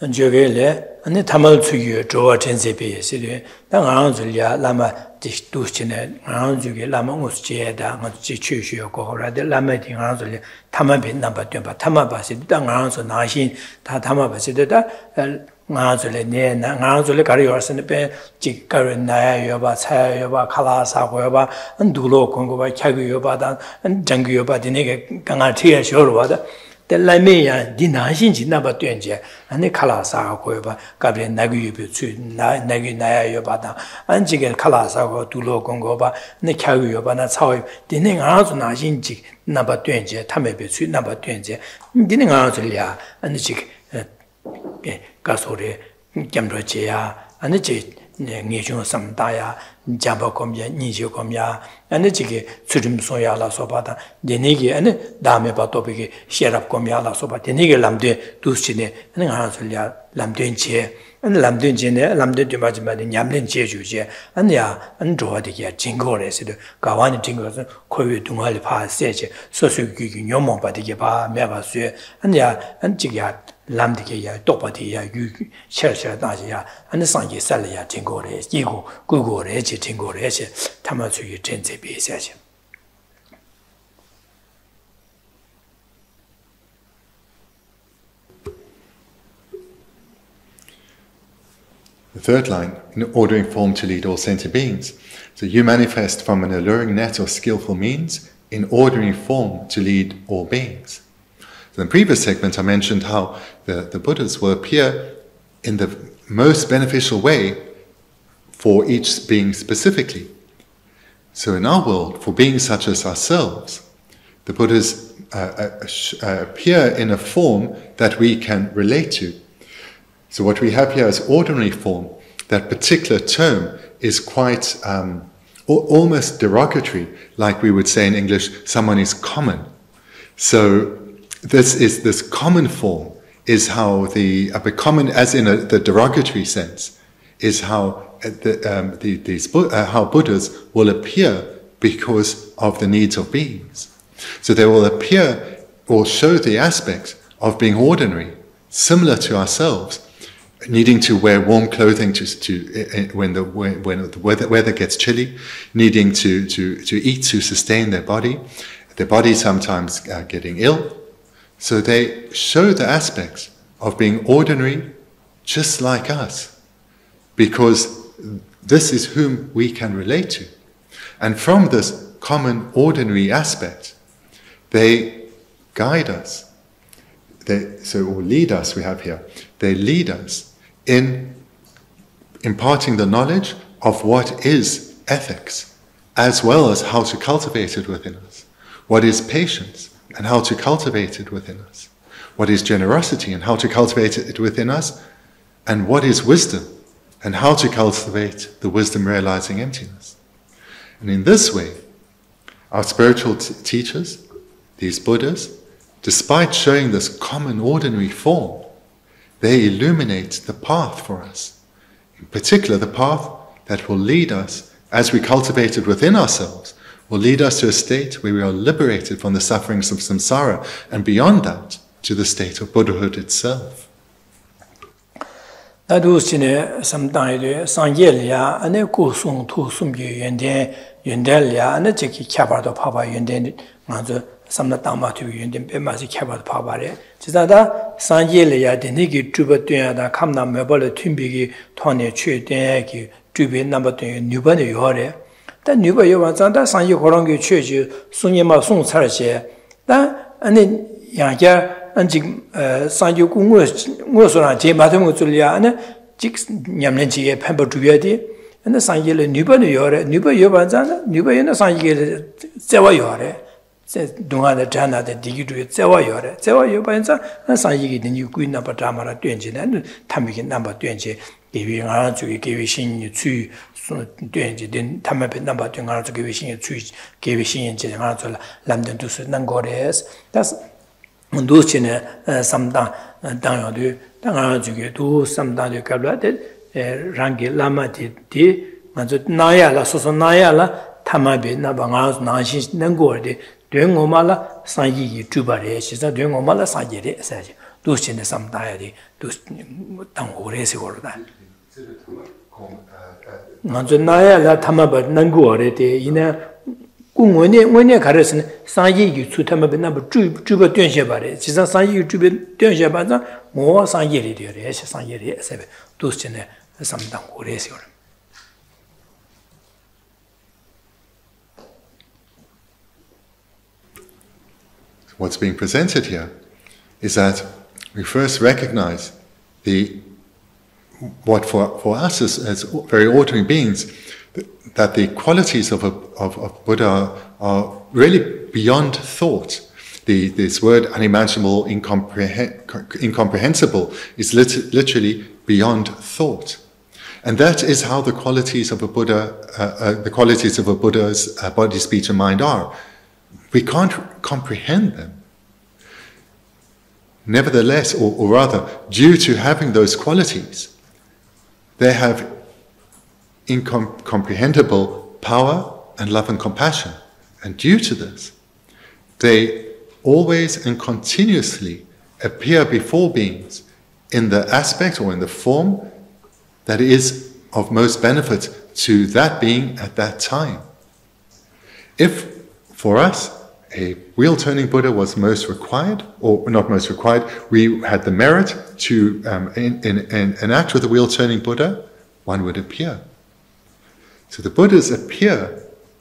And Jogele, and the Tamil to you, Joa Tensepe, Sidney, then around Zulia, Lama, Distustinet, around Zulia, Lama Ustieda, Machichu, Kohora, the Lamenting around Zulia, Tamabin number two, but Tamabasit, then around the Nashin, Tatamabasideta, and Nazule, Nazule, Carrios and the Pen, Chikarinaya, Yoba, Sayoba, Kalasa, Weba, and Dulo, Kongo, Chaguyoba, and Janguyoba, the Nigger, Gangatia, Shorwater. The Lamea, Dinashin, number 20, and the Kalasa, however, Gabriel Naguibu, Nagunaya Yobata, and Jigel Kalasa, Dulo Gongoba, Nikaru Yobana, Sawi, Dining House Najinjik, number 20, Tamabisu, number 20, Dining House Lia, and the Jig Gasore, Gamrochea, and the Jit, Nisho Samdaya, Jabakomia, Nishokomia, and the Jiki, Sudim Soyala Sobata, Denigi, and Dame Batopic, Sherap Comiala Sobat, Denigi Lamde, Dusine, and Hansulia, Lamdinche, and Lamdinche, Lamde de Majima, and Yamlinche, and Ya, and Droadia, Jingores, Gawani Jingles, Koyu Dumalipa Sage, Sosuki, Yomo Patipa, Mevasue, and Ya, and Jigat. Lamdikaya, Topatiya, Yu, Shershadaja, and the Sangi Salia, Tingores, Ego, Gugo, Eche, Tingores, Tamatsu, Tense, Pesach. The third line, in ordering form to lead all sentient beings. So you manifest from an alluring net or skillful means in ordering form to lead all beings. In the previous segment, I mentioned how the Buddhas will appear in the most beneficial way for each being specifically. So in our world, for beings such as ourselves, the Buddhas appear in a form that we can relate to. So what we have here is ordinary form. That particular term is quite almost derogatory, like we would say in English, someone is common. So this common form is how the common, as in the derogatory sense, is how how Buddhas will appear because of the needs of beings. So they will appear or show the aspect of being ordinary, similar to ourselves, needing to wear warm clothing when the weather gets chilly, needing to eat to sustain their body sometimes getting ill. So they show the aspects of being ordinary, just like us, because this is whom we can relate to. And from this common, ordinary aspect, they guide us. Or lead us, we have here. They lead us in imparting the knowledge of what is ethics, as well as how to cultivate it within us. What is patience? And how to cultivate it within us. What is generosity and how to cultivate it within us? And what is wisdom and how to cultivate the wisdom realizing emptiness? And in this way, our spiritual teachers, these Buddhas, despite showing this common ordinary form, they illuminate the path for us. In particular, the path that will lead us, as we cultivate it within ourselves, will lead us to a state where we are liberated from the sufferings of samsara, and beyond that, to the state of Buddhahood itself. Then you want that San Yukorangi Church, Sunyama Sun Sarche, and then Yanka and San Yukuna J. Matamutuliana, Jix Yamlenchi, Pember Jubiati, and the San Yele Nuba Yore, Nuba Yubanzana, Nuba and the San Yele Zewayore, says Dunga Jana, the Digitu Zewayore, Zewayobanza, and San Yigi, the new Queen number Tamara 20, and Tamiki number 20, giving around to you, giving you two. Then Tamapin number to answer giving a switch, giving answer Lambden to Sudan Gores. That's Unducine, some down do, Tangan do, some down you calculated, Rangi Lama did, and Nayala, Sosonayala, Tamabi, Nabangas, Nanshis, Nangordi, doing Omala, Sangi, Tubare, she's not doing Omala Sangi, says, Ducine some diary, Tangores or that. Nanzunaya la Tamaba Nanguarete in a when you caress Sangi, you two Tamabinaba Juba Tunjabare, Sisan Sangi Juba Tunjabana, more Sangi, Sangi, Sebe, Dustin, some Danguresor. What's being presented here is that we first recognize what for us as very ordinary beings, that the qualities of Buddha are really beyond thought. This word unimaginable, incomprehensible, is literally beyond thought. And that is how the qualities of a Buddha, the qualities of a Buddha's body, speech, and mind are. We can't comprehend them. Nevertheless, or rather, due to having those qualities, they have incomprehensible power and love and compassion. And due to this, they always and continuously appear before beings in the aspect or in the form that is of most benefit to that being at that time. If, for us, a wheel-turning Buddha was most required, or not most required, we had the merit to enact with a wheel-turning Buddha, one would appear. So the Buddhas appear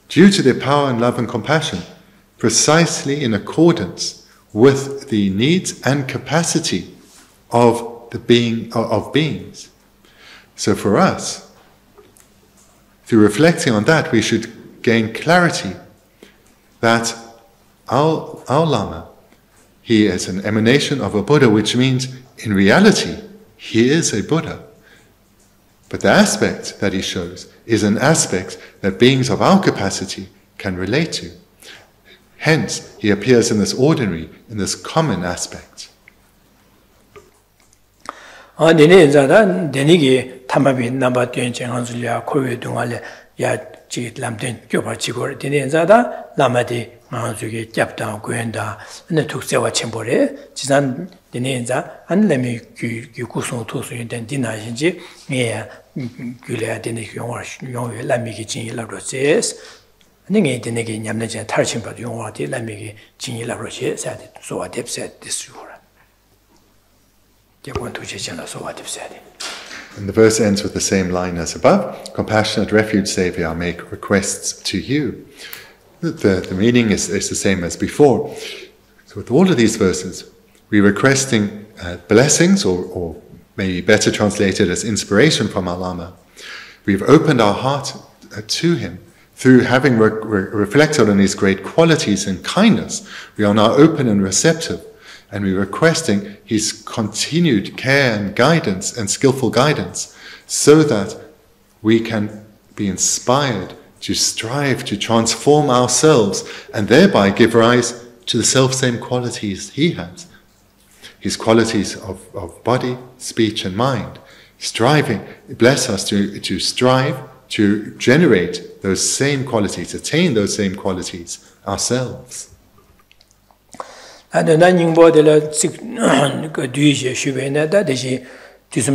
due to their power and love and compassion, precisely in accordance with the needs and capacity of the being, of beings. So for us, through reflecting on that, we should gain clarity that our Lama, he is an emanation of a Buddha, which means in reality, he is a Buddha. But the aspect that he shows is an aspect that beings of our capacity can relate to. Hence, he appears in this ordinary, in this common aspect. And the verse ends with the same line as above. Compassionate refuge, Saviour, I make requests to you. The meaning is the same as before. So with all of these verses, we're requesting blessings, or maybe better translated as inspiration from our Lama. We've opened our heart to him. Through having reflected on his great qualities and kindness, we are now open and receptive, and we're requesting his continued care and guidance and skillful guidance, so that we can be inspired to strive to transform ourselves and thereby give rise to the self-same qualities he has, his qualities of body, speech, and mind. Striving, bless us to strive to generate those same qualities, attain those same qualities ourselves. This is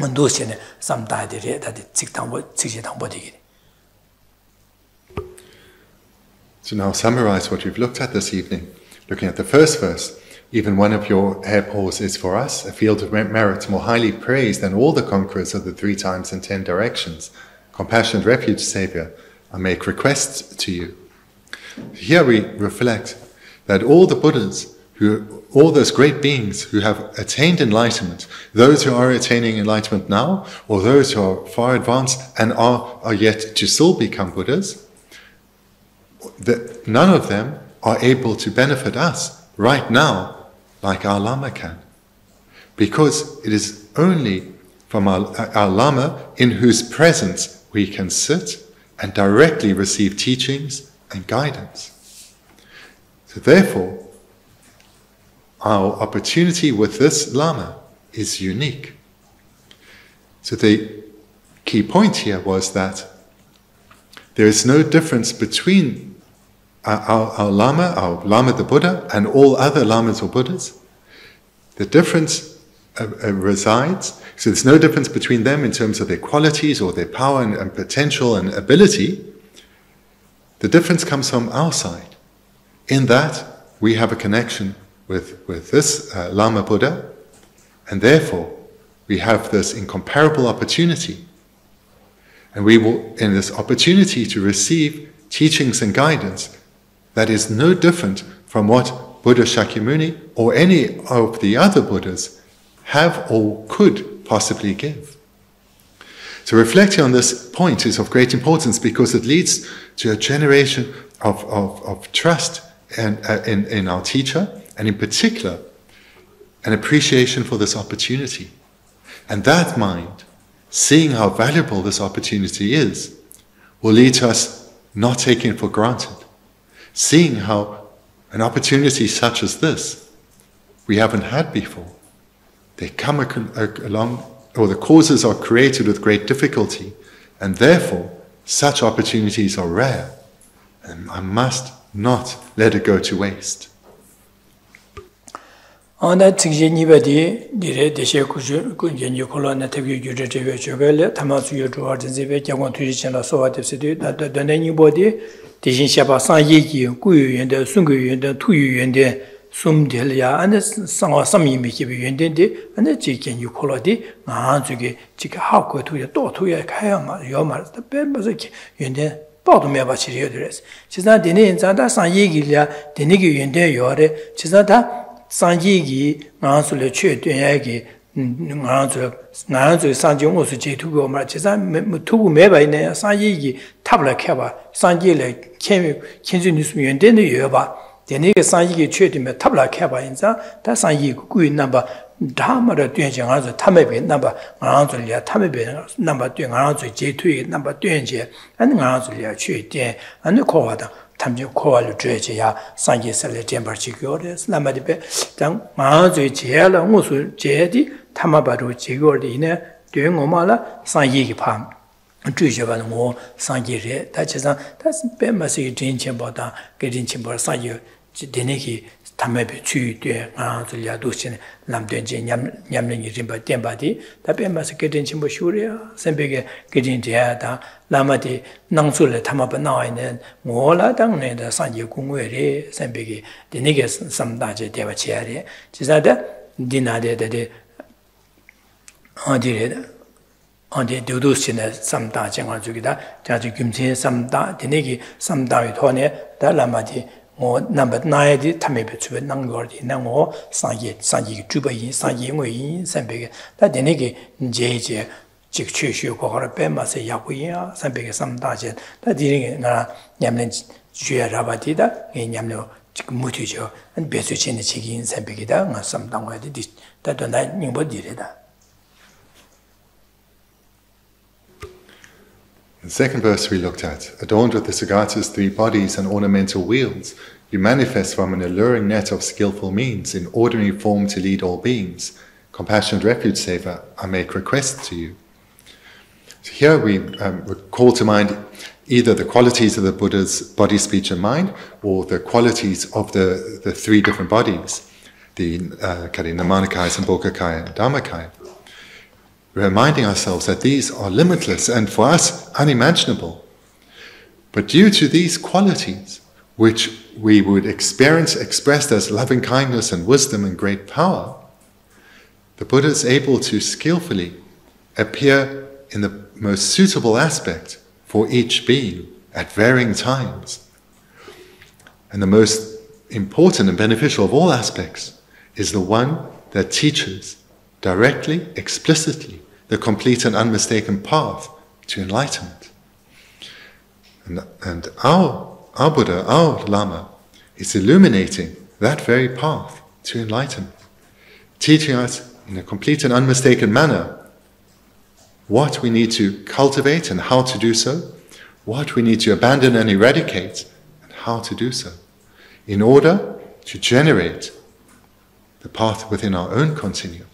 So now summarize what you've looked at this evening. Looking at the first verse, even one of your hair paws is for us, a field of merit more highly praised than all the conquerors of the 3 times and 10 directions. Compassionate refuge, Saviour, I make requests to you. Here we reflect that all the Buddhas, all those great beings who have attained enlightenment, those who are attaining enlightenment now, or those who are far advanced and are yet to still become Buddhas, that none of them are able to benefit us right now like our Lama can. Because it is only from our Lama in whose presence we can sit and directly receive teachings and guidance. So therefore, our opportunity with this Lama is unique. So the key point here was that there is no difference between our Lama the Buddha, and all other Lamas or Buddhas. The difference resides, so there's no difference between them in terms of their qualities or their power and potential and ability. The difference comes from our side, in that we have a connection with this Lama Buddha, and therefore we have this incomparable opportunity. And we will, in this opportunity to receive teachings and guidance, that is no different from what Buddha Shakyamuni or any of the other Buddhas have or could possibly give. So reflecting on this point is of great importance, because it leads to a generation of trust in our teacher, and in particular, an appreciation for this opportunity. And that mind, seeing how valuable this opportunity is, will lead to us not taking it for granted. Seeing how an opportunity such as this we haven't had before. They come along, or the causes are created with great difficulty, and therefore such opportunities are rare, and I must not let it go to waste. Teaching Shaba San Yi, Kuyu and the Sungu and the Tuyu and the Sumdelia and the Sami Miki and the chicken you call it, Nanzuki, Chikahako to your door to your Kayama, Yomar, the Bembazuki, and then bottom of a serial dress. She's not the name Zada San Yigilia, the Nigi and the Yore, she's not San Yigi, Nansula Chut and Yagi, Nanzu San Jomosu Chitugo, Marchesa, two Meba in San Yigi, Tabla Kaba, San Yilek. Kenzu Nusmi and then the Yoba, the nigger San Yi treated me Tabla Cabainza, that San Yi good number, Dharma Dunge and the Tamabe number, Ranzulia Tamabe number doing Ranzu J2 number Dunge, and Ranzulia Chuite, and the Kovada, Tamjo Koal Dredja, San Yi Salatember Chigores, Lamadibe, Ranzu Chiel, and also Jedi, Tamabadu Chigordina, doing Omala, San Yi Pam. On the Duducina, some touching on Jugida, Jajugimsin, some da, the Nigi, some Davitonia, the Lamadi, or numbered 90, Tamibitu, Nangordi, Nango, Sangi, Jubai, Sangi, Sambig, that the Nigi, J. Chichu, Corpem, as a Yakuya, Sambig, some touching, that the Yamlin Jua Rabatida, in Yamno, Mutujo, and Besuchin, Chiggin, Sambigida, and some down at this, that the night nobody did that. The second verse we looked at, adorned with the Sugata's 3 bodies and ornamental wheels, you manifest from an alluring net of skillful means in ordinary form to lead all beings. Compassionate refuge saver, I make requests to you. So here we call to mind either the qualities of the Buddha's body, speech and mind, or the qualities of the 3 different bodies, the Nirmanakaya, Sambhogakaya and Dharmakaya. reminding ourselves that these are limitless and for us unimaginable. But due to these qualities, which we would experience expressed as loving kindness and wisdom and great power, the Buddha is able to skillfully appear in the most suitable aspect for each being at varying times. And the most important and beneficial of all aspects is the one that teaches directly, explicitly, the complete and unmistaken path to enlightenment. And our Buddha, our Lama, is illuminating that very path to enlightenment, teaching us in a complete and unmistaken manner what we need to cultivate and how to do so, what we need to abandon and eradicate, and how to do so, in order to generate the path within our own continuum,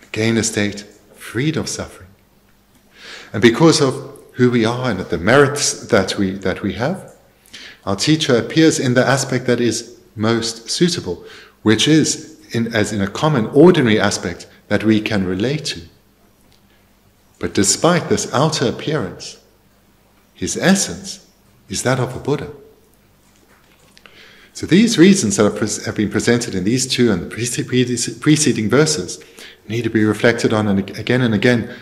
and gain a state freed of suffering. And because of who we are and the merits that we have, our teacher appears in the aspect that is most suitable, which is as in a common, ordinary aspect that we can relate to. But despite this outer appearance, his essence is that of the Buddha. So these reasons that have been presented in these two and the preceding verses need to be reflected on and again,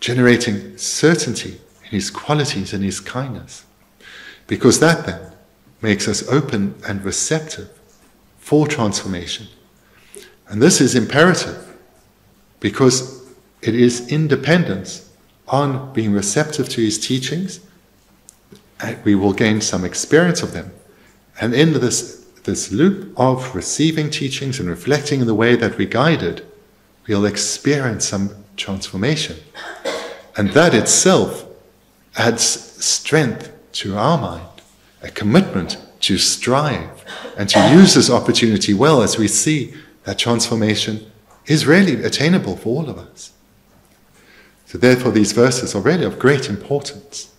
generating certainty in his qualities and his kindness. Because that then makes us open and receptive for transformation. And this is imperative because it is in dependence on being receptive to his teachings, and we will gain some experience of them. And in this loop of receiving teachings and reflecting in the way that we guided, we'll experience some transformation. And that itself adds strength to our mind, a commitment to strive and to use this opportunity well as we see that transformation is really attainable for all of us. So therefore these verses are really of great importance.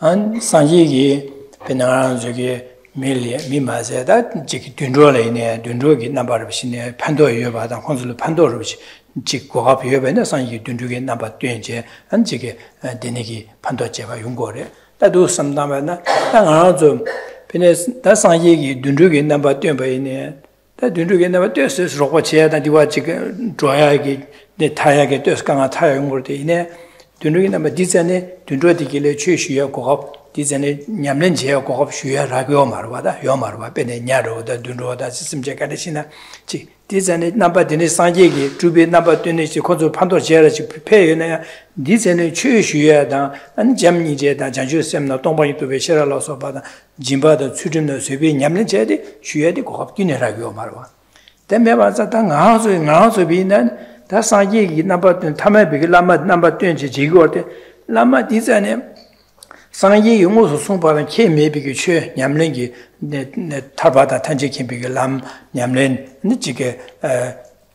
And Sanjigi Benaranzugi Mimase that Jik Dundrole in Dundrugi number of Sine Pando Yoba and Consul Pandoruch Jik Gorap Yobena Sanji Dundrugi number 20 and Jik Denigi Pandocheva Yungore. That do some number that Sanjigi Dundrugi number 20 in that Dundrugi number 2 is Rokoche and Diwachik Droyagi. The Tayag Duskana Tayangurti in a Dunruin number Dizane, Dundrodigil Chushia Corop, Dizane Yamlenchia Corop Shua Ragiomar, Wada, Yomar, Wapene Naro, the Dundro, the system Jacaricina. Dizane number Denis Sanjigi, to be number Denis, the Consul Panto Jerry, prepare in a Dizane Chushia, and Jamni Jeda, Janjusem, not only to be Shera Loss of Bada, Jimba, the Sudan, Subi, Yamlenchedi, Shua de Corop, Guinea Ragiomarwa. Then there was a tongue house in house of Binan. That's a yig number Tamabig Lama number 20 Jigorte. Lama Dizane Sangi also soon by the K maybe Yamlingi, the Tabata Tanjiki Big Lam, Yamlin, Nijig,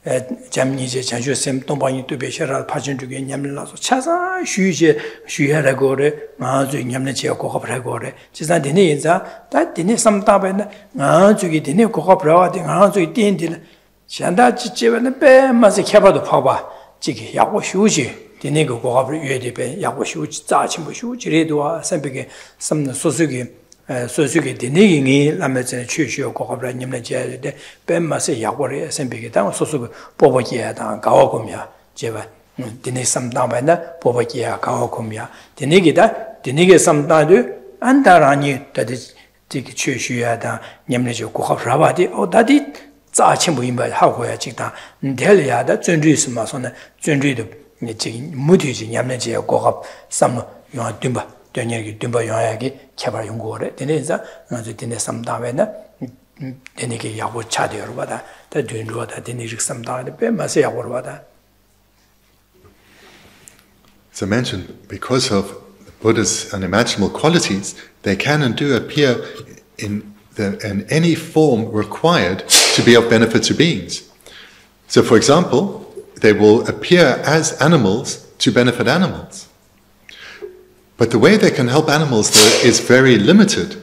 Jamnija, Chanjusem, Tombani to be Sheral Pajan to gain Yamlas, Chaza, Shuje, Shuheragore, Mazu, Yamnichi, Cohopragore. Chesa Diniza, that Dini some tabin, Nanzuki Dini Cohopra, the Nanzu Dindil. Shantarakshita and the bear must have the power. Jiki Yakushuji, the Nego go up Yedipe, Yakushuji, Tachimushuji, Redua, Sempeke, some Suzuki, the Nigi, Lamets and Chushio, Cobranium, Jed, Ben Masi Yakore, Sempeke, Susu, Bobakia, Kaokumia, Jeva, Dini some Nabana, Bobakia, Kaokumia, the Nigida, the Nigi some Nadu, and Darani, that is Jiki Chushia, Yamnejo Kohabravati, or that it. As I mentioned, because of the Buddha's unimaginable qualities, they can and do appear in any form required to be of benefit to beings. So for example, they will appear as animals to benefit animals. But the way they can help animals though is very limited,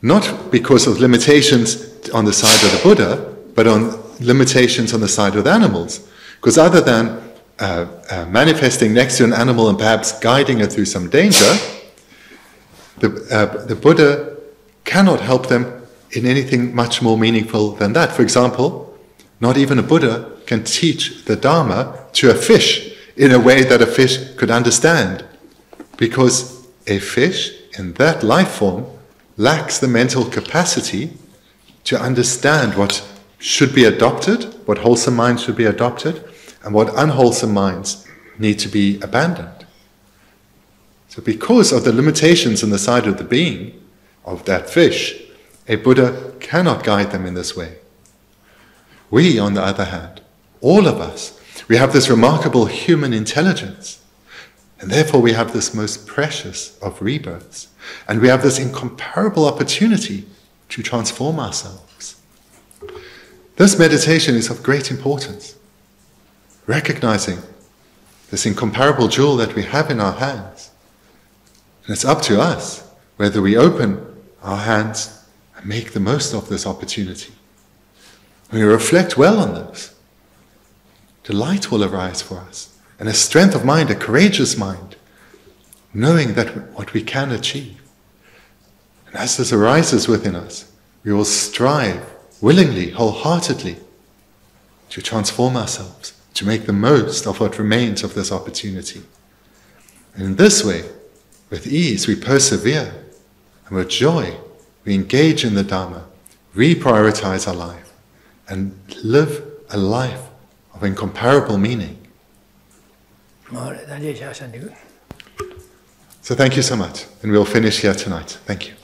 not because of limitations on the side of the Buddha, but on limitations on the side of the animals. Because other than manifesting next to an animal and perhaps guiding it through some danger, the Buddha cannot help them in anything much more meaningful than that. For example, not even a Buddha can teach the Dharma to a fish in a way that a fish could understand, because a fish in that life form lacks the mental capacity to understand what should be adopted, what wholesome minds should be adopted, and what unwholesome minds need to be abandoned. So because of the limitations on the side of the being, of that fish, a Buddha cannot guide them in this way. We, on the other hand, all of us, we have this remarkable human intelligence, and therefore we have this most precious of rebirths, and we have this incomparable opportunity to transform ourselves. This meditation is of great importance, recognizing this incomparable jewel that we have in our hands. And it's up to us whether we open our hands and make the most of this opportunity. When we reflect well on this, delight will arise for us, and a strength of mind, a courageous mind, knowing that what we can achieve. And as this arises within us, we will strive willingly, wholeheartedly, to transform ourselves, to make the most of what remains of this opportunity. And in this way, with ease, we persevere, and with joy, we engage in the Dharma, reprioritize our life, and live a life of incomparable meaning. So thank you so much, and we'll finish here tonight. Thank you.